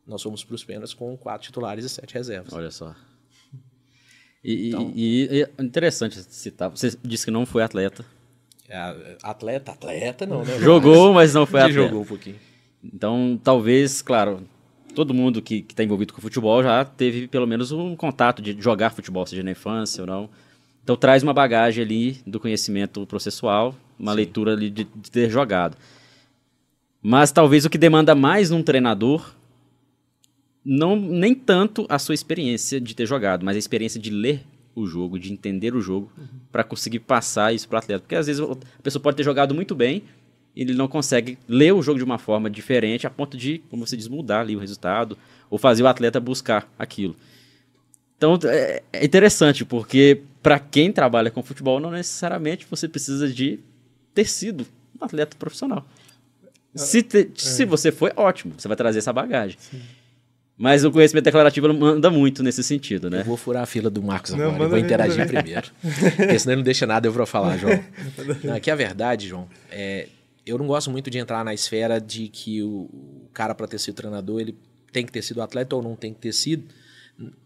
Nós fomos para os pênaltis com quatro titulares e sete reservas. Olha só. E, então, e, e interessante citar, você disse que não foi atleta. Atleta, atleta não, né? Jogou, mas não foi atleta. Jogou um pouquinho. Então, talvez, claro, todo mundo que está envolvido com futebol já teve pelo menos um contato de jogar futebol, seja na infância ou não. Então, traz uma bagagem ali do conhecimento processual, uma Sim. leitura ali de, de ter jogado. Mas talvez o que demanda mais num treinador... Não, nem tanto a sua experiência de ter jogado, mas a experiência de ler o jogo, de entender o jogo, uhum. para conseguir passar isso para o atleta. Porque às vezes a pessoa pode ter jogado muito bem e ele não consegue ler o jogo de uma forma diferente a ponto de, como você diz, mudar ali o resultado ou fazer o atleta buscar aquilo. Então é interessante, porque para quem trabalha com futebol, não necessariamente você precisa de ter sido um atleta profissional. Se, te, é. se você foi, ótimo, você vai trazer essa bagagem. Sim. Mas o conhecimento declarativo manda muito nesse sentido, né? Eu vou furar a fila do Marcos não, agora, eu vou interagir bem. primeiro. Porque senão ele não deixa nada eu pra falar, João. Não, aqui a verdade, João, é, eu não gosto muito de entrar na esfera de que o, o cara, para ter sido treinador, ele tem que ter sido atleta ou não tem que ter sido.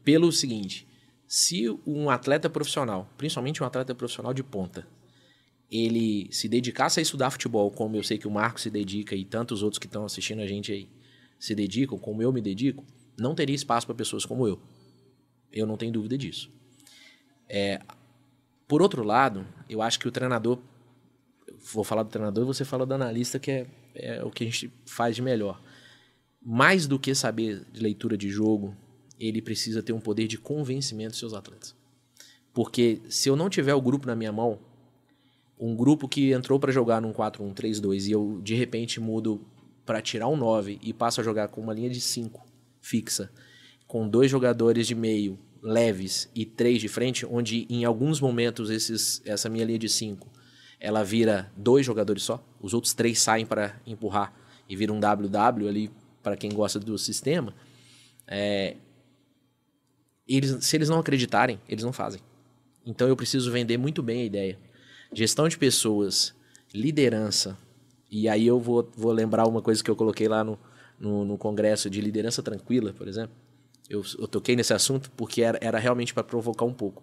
Pelo seguinte, se um atleta profissional, principalmente um atleta profissional de ponta, ele se dedicasse a estudar futebol, como eu sei que o Marcos se dedica e tantos outros que estão assistindo a gente aí se dedicam, como eu me dedico, não teria espaço para pessoas como eu. Eu não tenho dúvida disso. É, por outro lado, eu acho que o treinador... Vou falar do treinador e você fala do analista, que é, é o que a gente faz de melhor. Mais do que saber de leitura de jogo, ele precisa ter um poder de convencimento dos seus atletas. Porque se eu não tiver o grupo na minha mão, um grupo que entrou para jogar num quatro um três dois e eu, de repente, mudo para tirar um nove e passo a jogar com uma linha de cinco, fixa, com dois jogadores de meio leves e três de frente, onde em alguns momentos esses, essa minha linha de cinco, ela vira dois jogadores só, os outros três saem para empurrar e vira um W W ali, para quem gosta do sistema, é, eles, se eles não acreditarem, eles não fazem. Então eu preciso vender muito bem a ideia. Gestão de pessoas, liderança, e aí eu vou, vou lembrar uma coisa que eu coloquei lá no No, no congresso de liderança tranquila, por exemplo. Eu, eu toquei nesse assunto porque era, era realmente para provocar um pouco.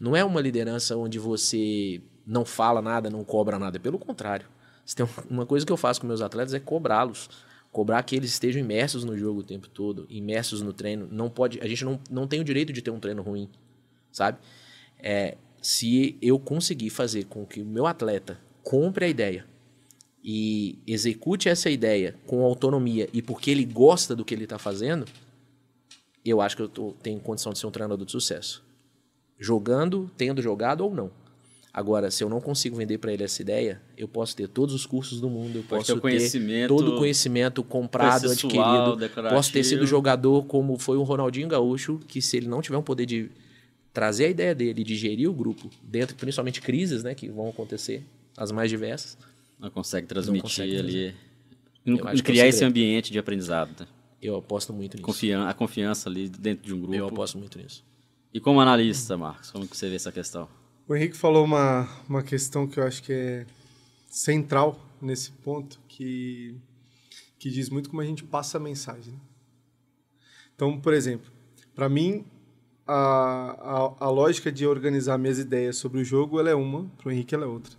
Não é uma liderança onde você não fala nada, não cobra nada. Pelo contrário. Se tem uma coisa que eu faço com meus atletas é cobrá-los. Cobrar que eles estejam imersos no jogo o tempo todo, imersos no treino. Não pode, a gente não, não tem o direito de ter um treino ruim, sabe? É, se eu conseguir fazer com que o meu atleta compre a ideia e execute essa ideia com autonomia e porque ele gosta do que ele está fazendo, eu acho que eu tô, tenho condição de ser um treinador de sucesso. Jogando, tendo jogado ou não. Agora, se eu não consigo vender para ele essa ideia, eu posso ter todos os cursos do mundo, eu posso ter, ter todo o conhecimento comprado, adquirido, declarativo. Posso ter sido jogador como foi o Ronaldinho Gaúcho, que se ele não tiver um poder de trazer a ideia dele, de gerir o grupo, dentro principalmente crises, né, que vão acontecer, as mais diversas, não consegue transmitir não consegue ali. E criar é esse ambiente de aprendizado. Tá? Eu aposto muito nisso. Confian- a confiança ali dentro de um grupo. Eu aposto muito nisso. E como analista, Marcos, como que você vê essa questão? O Henrique falou uma, uma questão que eu acho que é central nesse ponto, que, que diz muito como a gente passa a mensagem. Né? Então, por exemplo, para mim, a, a, a lógica de organizar minhas ideias sobre o jogo ela é uma, para o Henrique ela é outra.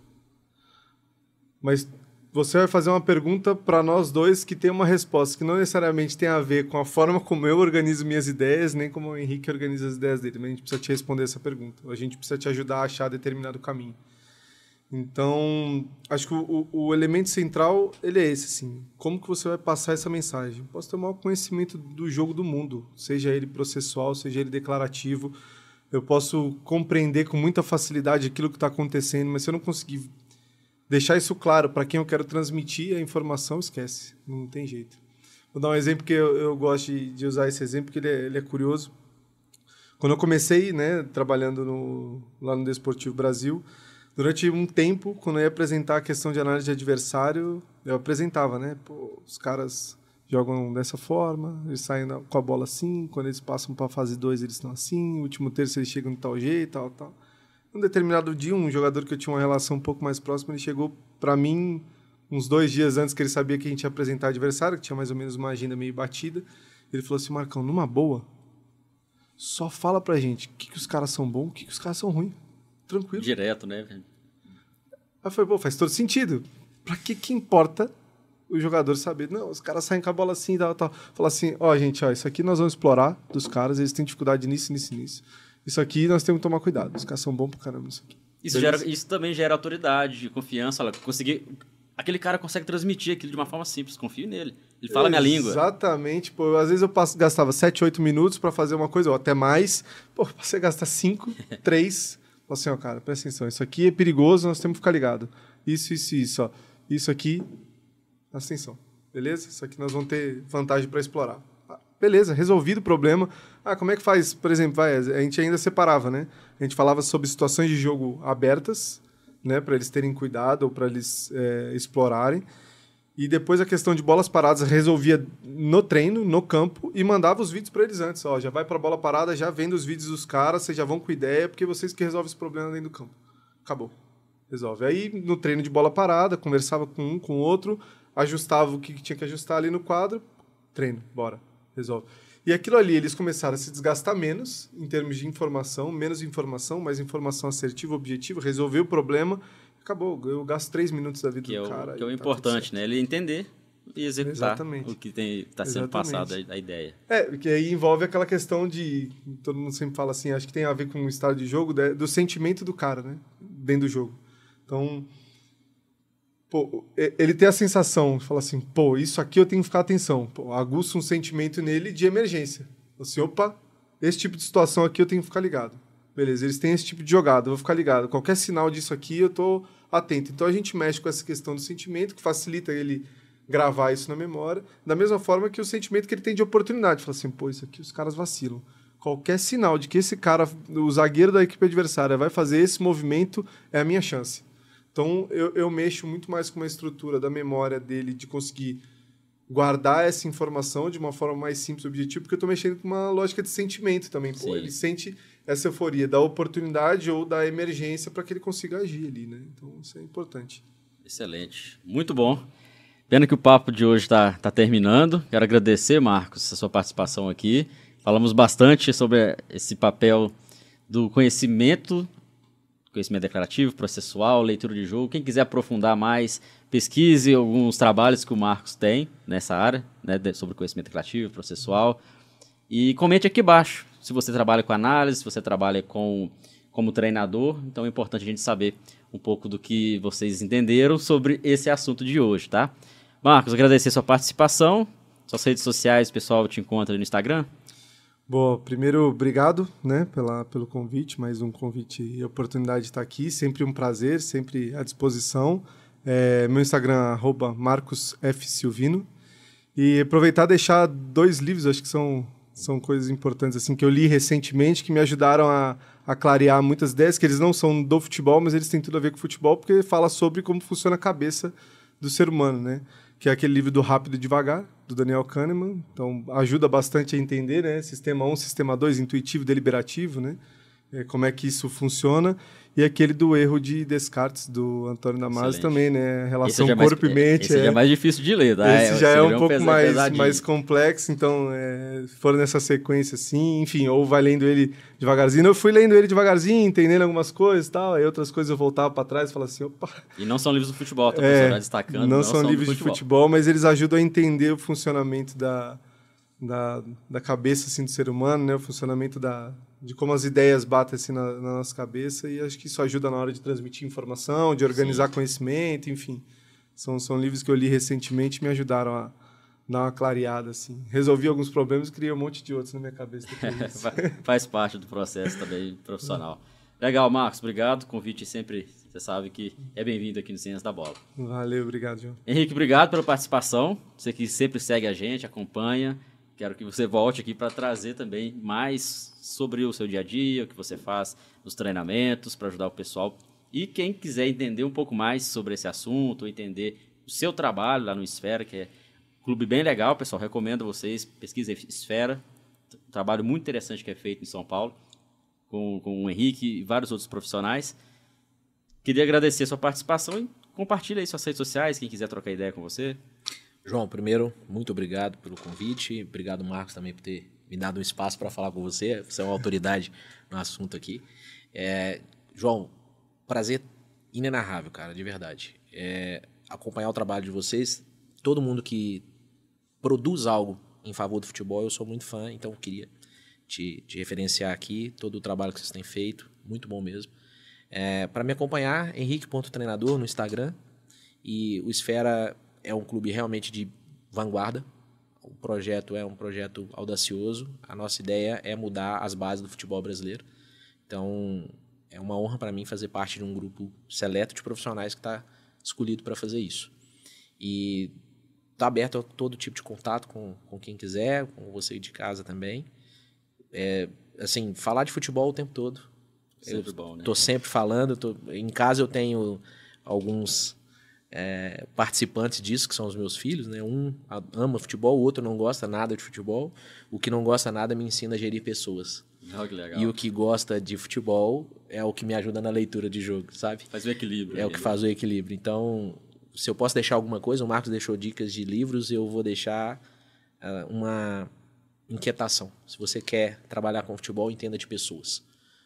Mas você vai fazer uma pergunta para nós dois que tem uma resposta que não necessariamente tem a ver com a forma como eu organizo minhas ideias, nem como o Henrique organiza as ideias dele. Mas a gente precisa te responder essa pergunta. A gente precisa te ajudar a achar determinado caminho. Então, acho que o, o, o elemento central, ele é esse, assim. Como que você vai passar essa mensagem? Eu posso ter o maior conhecimento do jogo do mundo, seja ele processual, seja ele declarativo. Eu posso compreender com muita facilidade aquilo que está acontecendo, mas se eu não conseguir deixar isso claro para quem eu quero transmitir a informação, esquece, não tem jeito. Vou dar um exemplo que eu, eu gosto de, de usar esse exemplo, que ele é, ele é curioso. Quando eu comecei, né, trabalhando no, lá no Desportivo Brasil, durante um tempo, quando eu ia apresentar a questão de análise de adversário, eu apresentava, né, pô, os caras jogam dessa forma, eles saem na, com a bola assim, quando eles passam para a fase dois eles estão assim, no último terço eles chegam de tal jeito, tal, tal. Um determinado dia, um jogador que eu tinha uma relação um pouco mais próxima, ele chegou para mim uns dois dias antes que ele sabia que a gente ia apresentar adversário, que tinha mais ou menos uma agenda meio batida. Ele falou assim, Marcão, numa boa, só fala pra gente o que, que os caras são bons, o que, que os caras são ruins. Tranquilo. Direto, né? Aí foi, pô, faz todo sentido. Pra que que importa o jogador saber? Não, os caras saem com a bola assim e tal, tal. Fala assim, ó, oh, gente, ó, isso aqui nós vamos explorar dos caras, eles têm dificuldade nisso, nisso, nisso. Isso aqui nós temos que tomar cuidado. Os caras são bons pra caramba isso aqui. Isso, gera, isso também gera autoridade, confiança. Olha, conseguir, aquele cara consegue transmitir aquilo de uma forma simples. Confio nele. Ele fala é, a minha língua. Exatamente. Pô, às vezes eu passo, gastava sete, oito minutos pra fazer uma coisa, ou até mais. Pô, você gasta cinco, três. Fala assim, ó, cara, presta atenção. Isso aqui é perigoso, nós temos que ficar ligado. Isso, isso, isso. Ó. Isso aqui, presta atenção. Beleza? Isso aqui nós vamos ter vantagem pra explorar. Beleza, resolvido o problema. Ah, como é que faz? Por exemplo, vai, a gente ainda separava, né? A gente falava sobre situações de jogo abertas, né? Para eles terem cuidado ou para eles é, explorarem. E depois a questão de bolas paradas resolvia no treino, no campo, e mandava os vídeos para eles antes. Ó, já vai para bola parada, já vendo os vídeos dos caras, vocês já vão com ideia, porque vocês que resolvem esse problema dentro do campo. Acabou. Resolve. Aí, no treino de bola parada, conversava com um, com o outro, ajustava o que tinha que ajustar ali no quadro, treino, bora, resolve. E aquilo ali, eles começaram a se desgastar menos, em termos de informação, menos informação, mais informação assertiva, objetiva, resolver o problema... Acabou, eu gasto três minutos da vida que do é o, cara. Que é o tá importante, né? Ele entender e executar Exatamente. o que está sendo passado, a, a ideia. É, porque aí envolve aquela questão de... Todo mundo sempre fala assim, acho que tem a ver com o estado de jogo, do sentimento do cara, né? Dentro do jogo. Então, pô, ele tem a sensação, fala assim, pô, isso aqui eu tenho que ficar atenção. Pô, aguça um sentimento nele de emergência. Assim, opa, esse tipo de situação aqui eu tenho que ficar ligado. Beleza, eles têm esse tipo de jogada, eu vou ficar ligado. Qualquer sinal disso aqui, eu tô atento. Então, a gente mexe com essa questão do sentimento, que facilita ele gravar isso na memória, da mesma forma que o sentimento que ele tem de oportunidade. Fala assim, pô, isso aqui os caras vacilam. Qualquer sinal de que esse cara, o zagueiro da equipe adversária, vai fazer esse movimento, é a minha chance. Então, eu, eu mexo muito mais com uma estrutura da memória dele, de conseguir guardar essa informação de uma forma mais simples e objetiva, porque eu tô mexendo com uma lógica de sentimento também. Pô, ele sente... essa euforia da oportunidade ou da emergência para que ele consiga agir ali, né? Então, isso é importante. Excelente. Muito bom. Pena que o papo de hoje está tá terminando. Quero agradecer, Marcos, a sua participação aqui. Falamos bastante sobre esse papel do conhecimento, conhecimento declarativo, processual, leitura de jogo. Quem quiser aprofundar mais, pesquise alguns trabalhos que o Marcos tem nessa área, né, sobre conhecimento declarativo, processual. E comente aqui abaixo. Se você trabalha com análise, se você trabalha com, como treinador, então é importante a gente saber um pouco do que vocês entenderam sobre esse assunto de hoje, tá? Marcos, agradecer a sua participação, suas redes sociais, o pessoal te encontra no Instagram. Bom, primeiro, obrigado, né, pela, pelo convite, mais um convite e oportunidade de estar aqui, sempre um prazer, sempre à disposição. É, meu Instagram é arroba Marcos F. Silvino. E aproveitar e deixar dois livros, acho que são... São coisas importantes assim, que eu li recentemente, que me ajudaram a, a clarear muitas ideias, que eles não são do futebol, mas eles têm tudo a ver com o futebol, porque fala sobre como funciona a cabeça do ser humano, né? Que é aquele livro do Rápido e Devagar, do Daniel Kahneman. Então, ajuda bastante a entender, né? Sistema um, Sistema dois, intuitivo, deliberativo, né? É, como é que isso funciona. E aquele do Erro de Descartes, do Antônio Damásio também, né? A relação corpo mais, e mente. Esse é... já é mais difícil de ler, tá? Esse é, já esse é um, um pouco pesa, mais, mais complexo, então, é, foram nessa sequência assim, enfim, ou vai lendo ele devagarzinho. Eu fui lendo ele devagarzinho, entendendo algumas coisas e tal, aí outras coisas eu voltava para trás e falava assim, opa... E não são livros do futebol, também, é, destacando. Não, não são, são livros de futebol. futebol, mas eles ajudam a entender o funcionamento da, da, da cabeça, assim, do ser humano, né? O funcionamento da... de como as ideias batem assim na, na nossa cabeça, e acho que isso ajuda na hora de transmitir informação, de organizar Sim. conhecimento, enfim. São, são livros que eu li recentemente e me ajudaram a dar uma clareada, assim. Resolvi alguns problemas e criei um monte de outros na minha cabeça. Faz parte do processo também profissional. Legal, Marcos, obrigado. O convite sempre, você sabe que é bem-vindo aqui no Ciência da Bola. Valeu, obrigado, João. Henrique, obrigado pela participação. Você que sempre segue a gente, acompanha. Quero que você volte aqui para trazer também mais sobre o seu dia a dia, o que você faz nos treinamentos, para ajudar o pessoal. E quem quiser entender um pouco mais sobre esse assunto, entender o seu trabalho lá no Sfera, que é um clube bem legal, pessoal, recomendo vocês, pesquisem Sfera, um trabalho muito interessante que é feito em São Paulo, com, com o Henrique e vários outros profissionais. Queria agradecer a sua participação e compartilha aí suas redes sociais, quem quiser trocar ideia com você. João, primeiro, muito obrigado pelo convite. Obrigado, Marcos, também por ter me dado um espaço para falar com você. Você é uma autoridade no assunto aqui. É, João, prazer inenarrável, cara, de verdade. É, acompanhar o trabalho de vocês, todo mundo que produz algo em favor do futebol, eu sou muito fã, então queria te, te referenciar aqui todo o trabalho que vocês têm feito, muito bom mesmo. É, para me acompanhar, Henrique ponto treinador no Instagram e o Sfera... É um clube realmente de vanguarda, o projeto é um projeto audacioso, a nossa ideia é mudar as bases do futebol brasileiro, então é uma honra para mim fazer parte de um grupo seleto de profissionais que está escolhido para fazer isso. E está aberto a todo tipo de contato com, com quem quiser, com você de casa também. É, assim, falar de futebol o tempo todo, sempre eu estou né? sempre falando, tô, em casa eu tenho alguns... é, participantes disso, que são os meus filhos, né? Um ama futebol, o outro não gosta nada de futebol. O que não gosta nada me ensina a gerir pessoas. Oh, que legal. E o que gosta de futebol é o que me ajuda na leitura de jogo, sabe? Faz o equilíbrio. É o que faz o equilíbrio. Então, se eu posso deixar alguma coisa, o Marcos deixou dicas de livros, eu vou deixar uh, uma inquietação. Se você quer trabalhar com futebol, entenda de pessoas.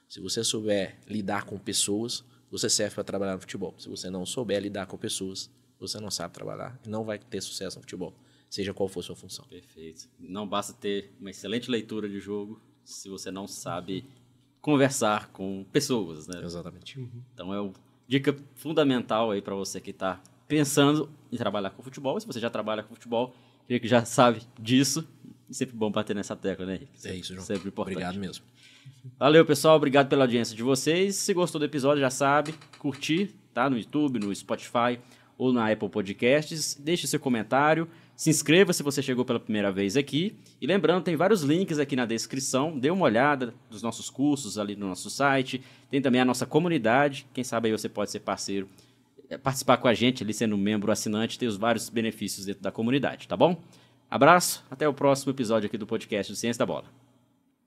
Se você souber lidar com pessoas, você serve para trabalhar no futebol. Se você não souber lidar com pessoas, você não sabe trabalhar e não vai ter sucesso no futebol, seja qual for a sua função. Perfeito. Não basta ter uma excelente leitura de jogo se você não sabe conversar com pessoas, né? Exatamente. Uhum. Então é uma dica fundamental aí para você que está pensando em trabalhar com futebol. Se você já trabalha com futebol, creio que já sabe disso. E sempre bom bater nessa tecla, né, Henrique? É isso, João. Sempre importante. Obrigado mesmo. Valeu, pessoal. Obrigado pela audiência de vocês. Se gostou do episódio, já sabe, curtir, tá? No YouTube, no Spotify ou na Apple Podcasts. Deixe seu comentário. Se inscreva se você chegou pela primeira vez aqui. E lembrando, tem vários links aqui na descrição. Dê uma olhada dos nossos cursos ali no nosso site. Tem também a nossa comunidade. Quem sabe aí você pode ser parceiro, participar com a gente ali sendo membro assinante. Tem os vários benefícios dentro da comunidade, tá bom? Abraço, até o próximo episódio aqui do podcast do Ciência da Bola.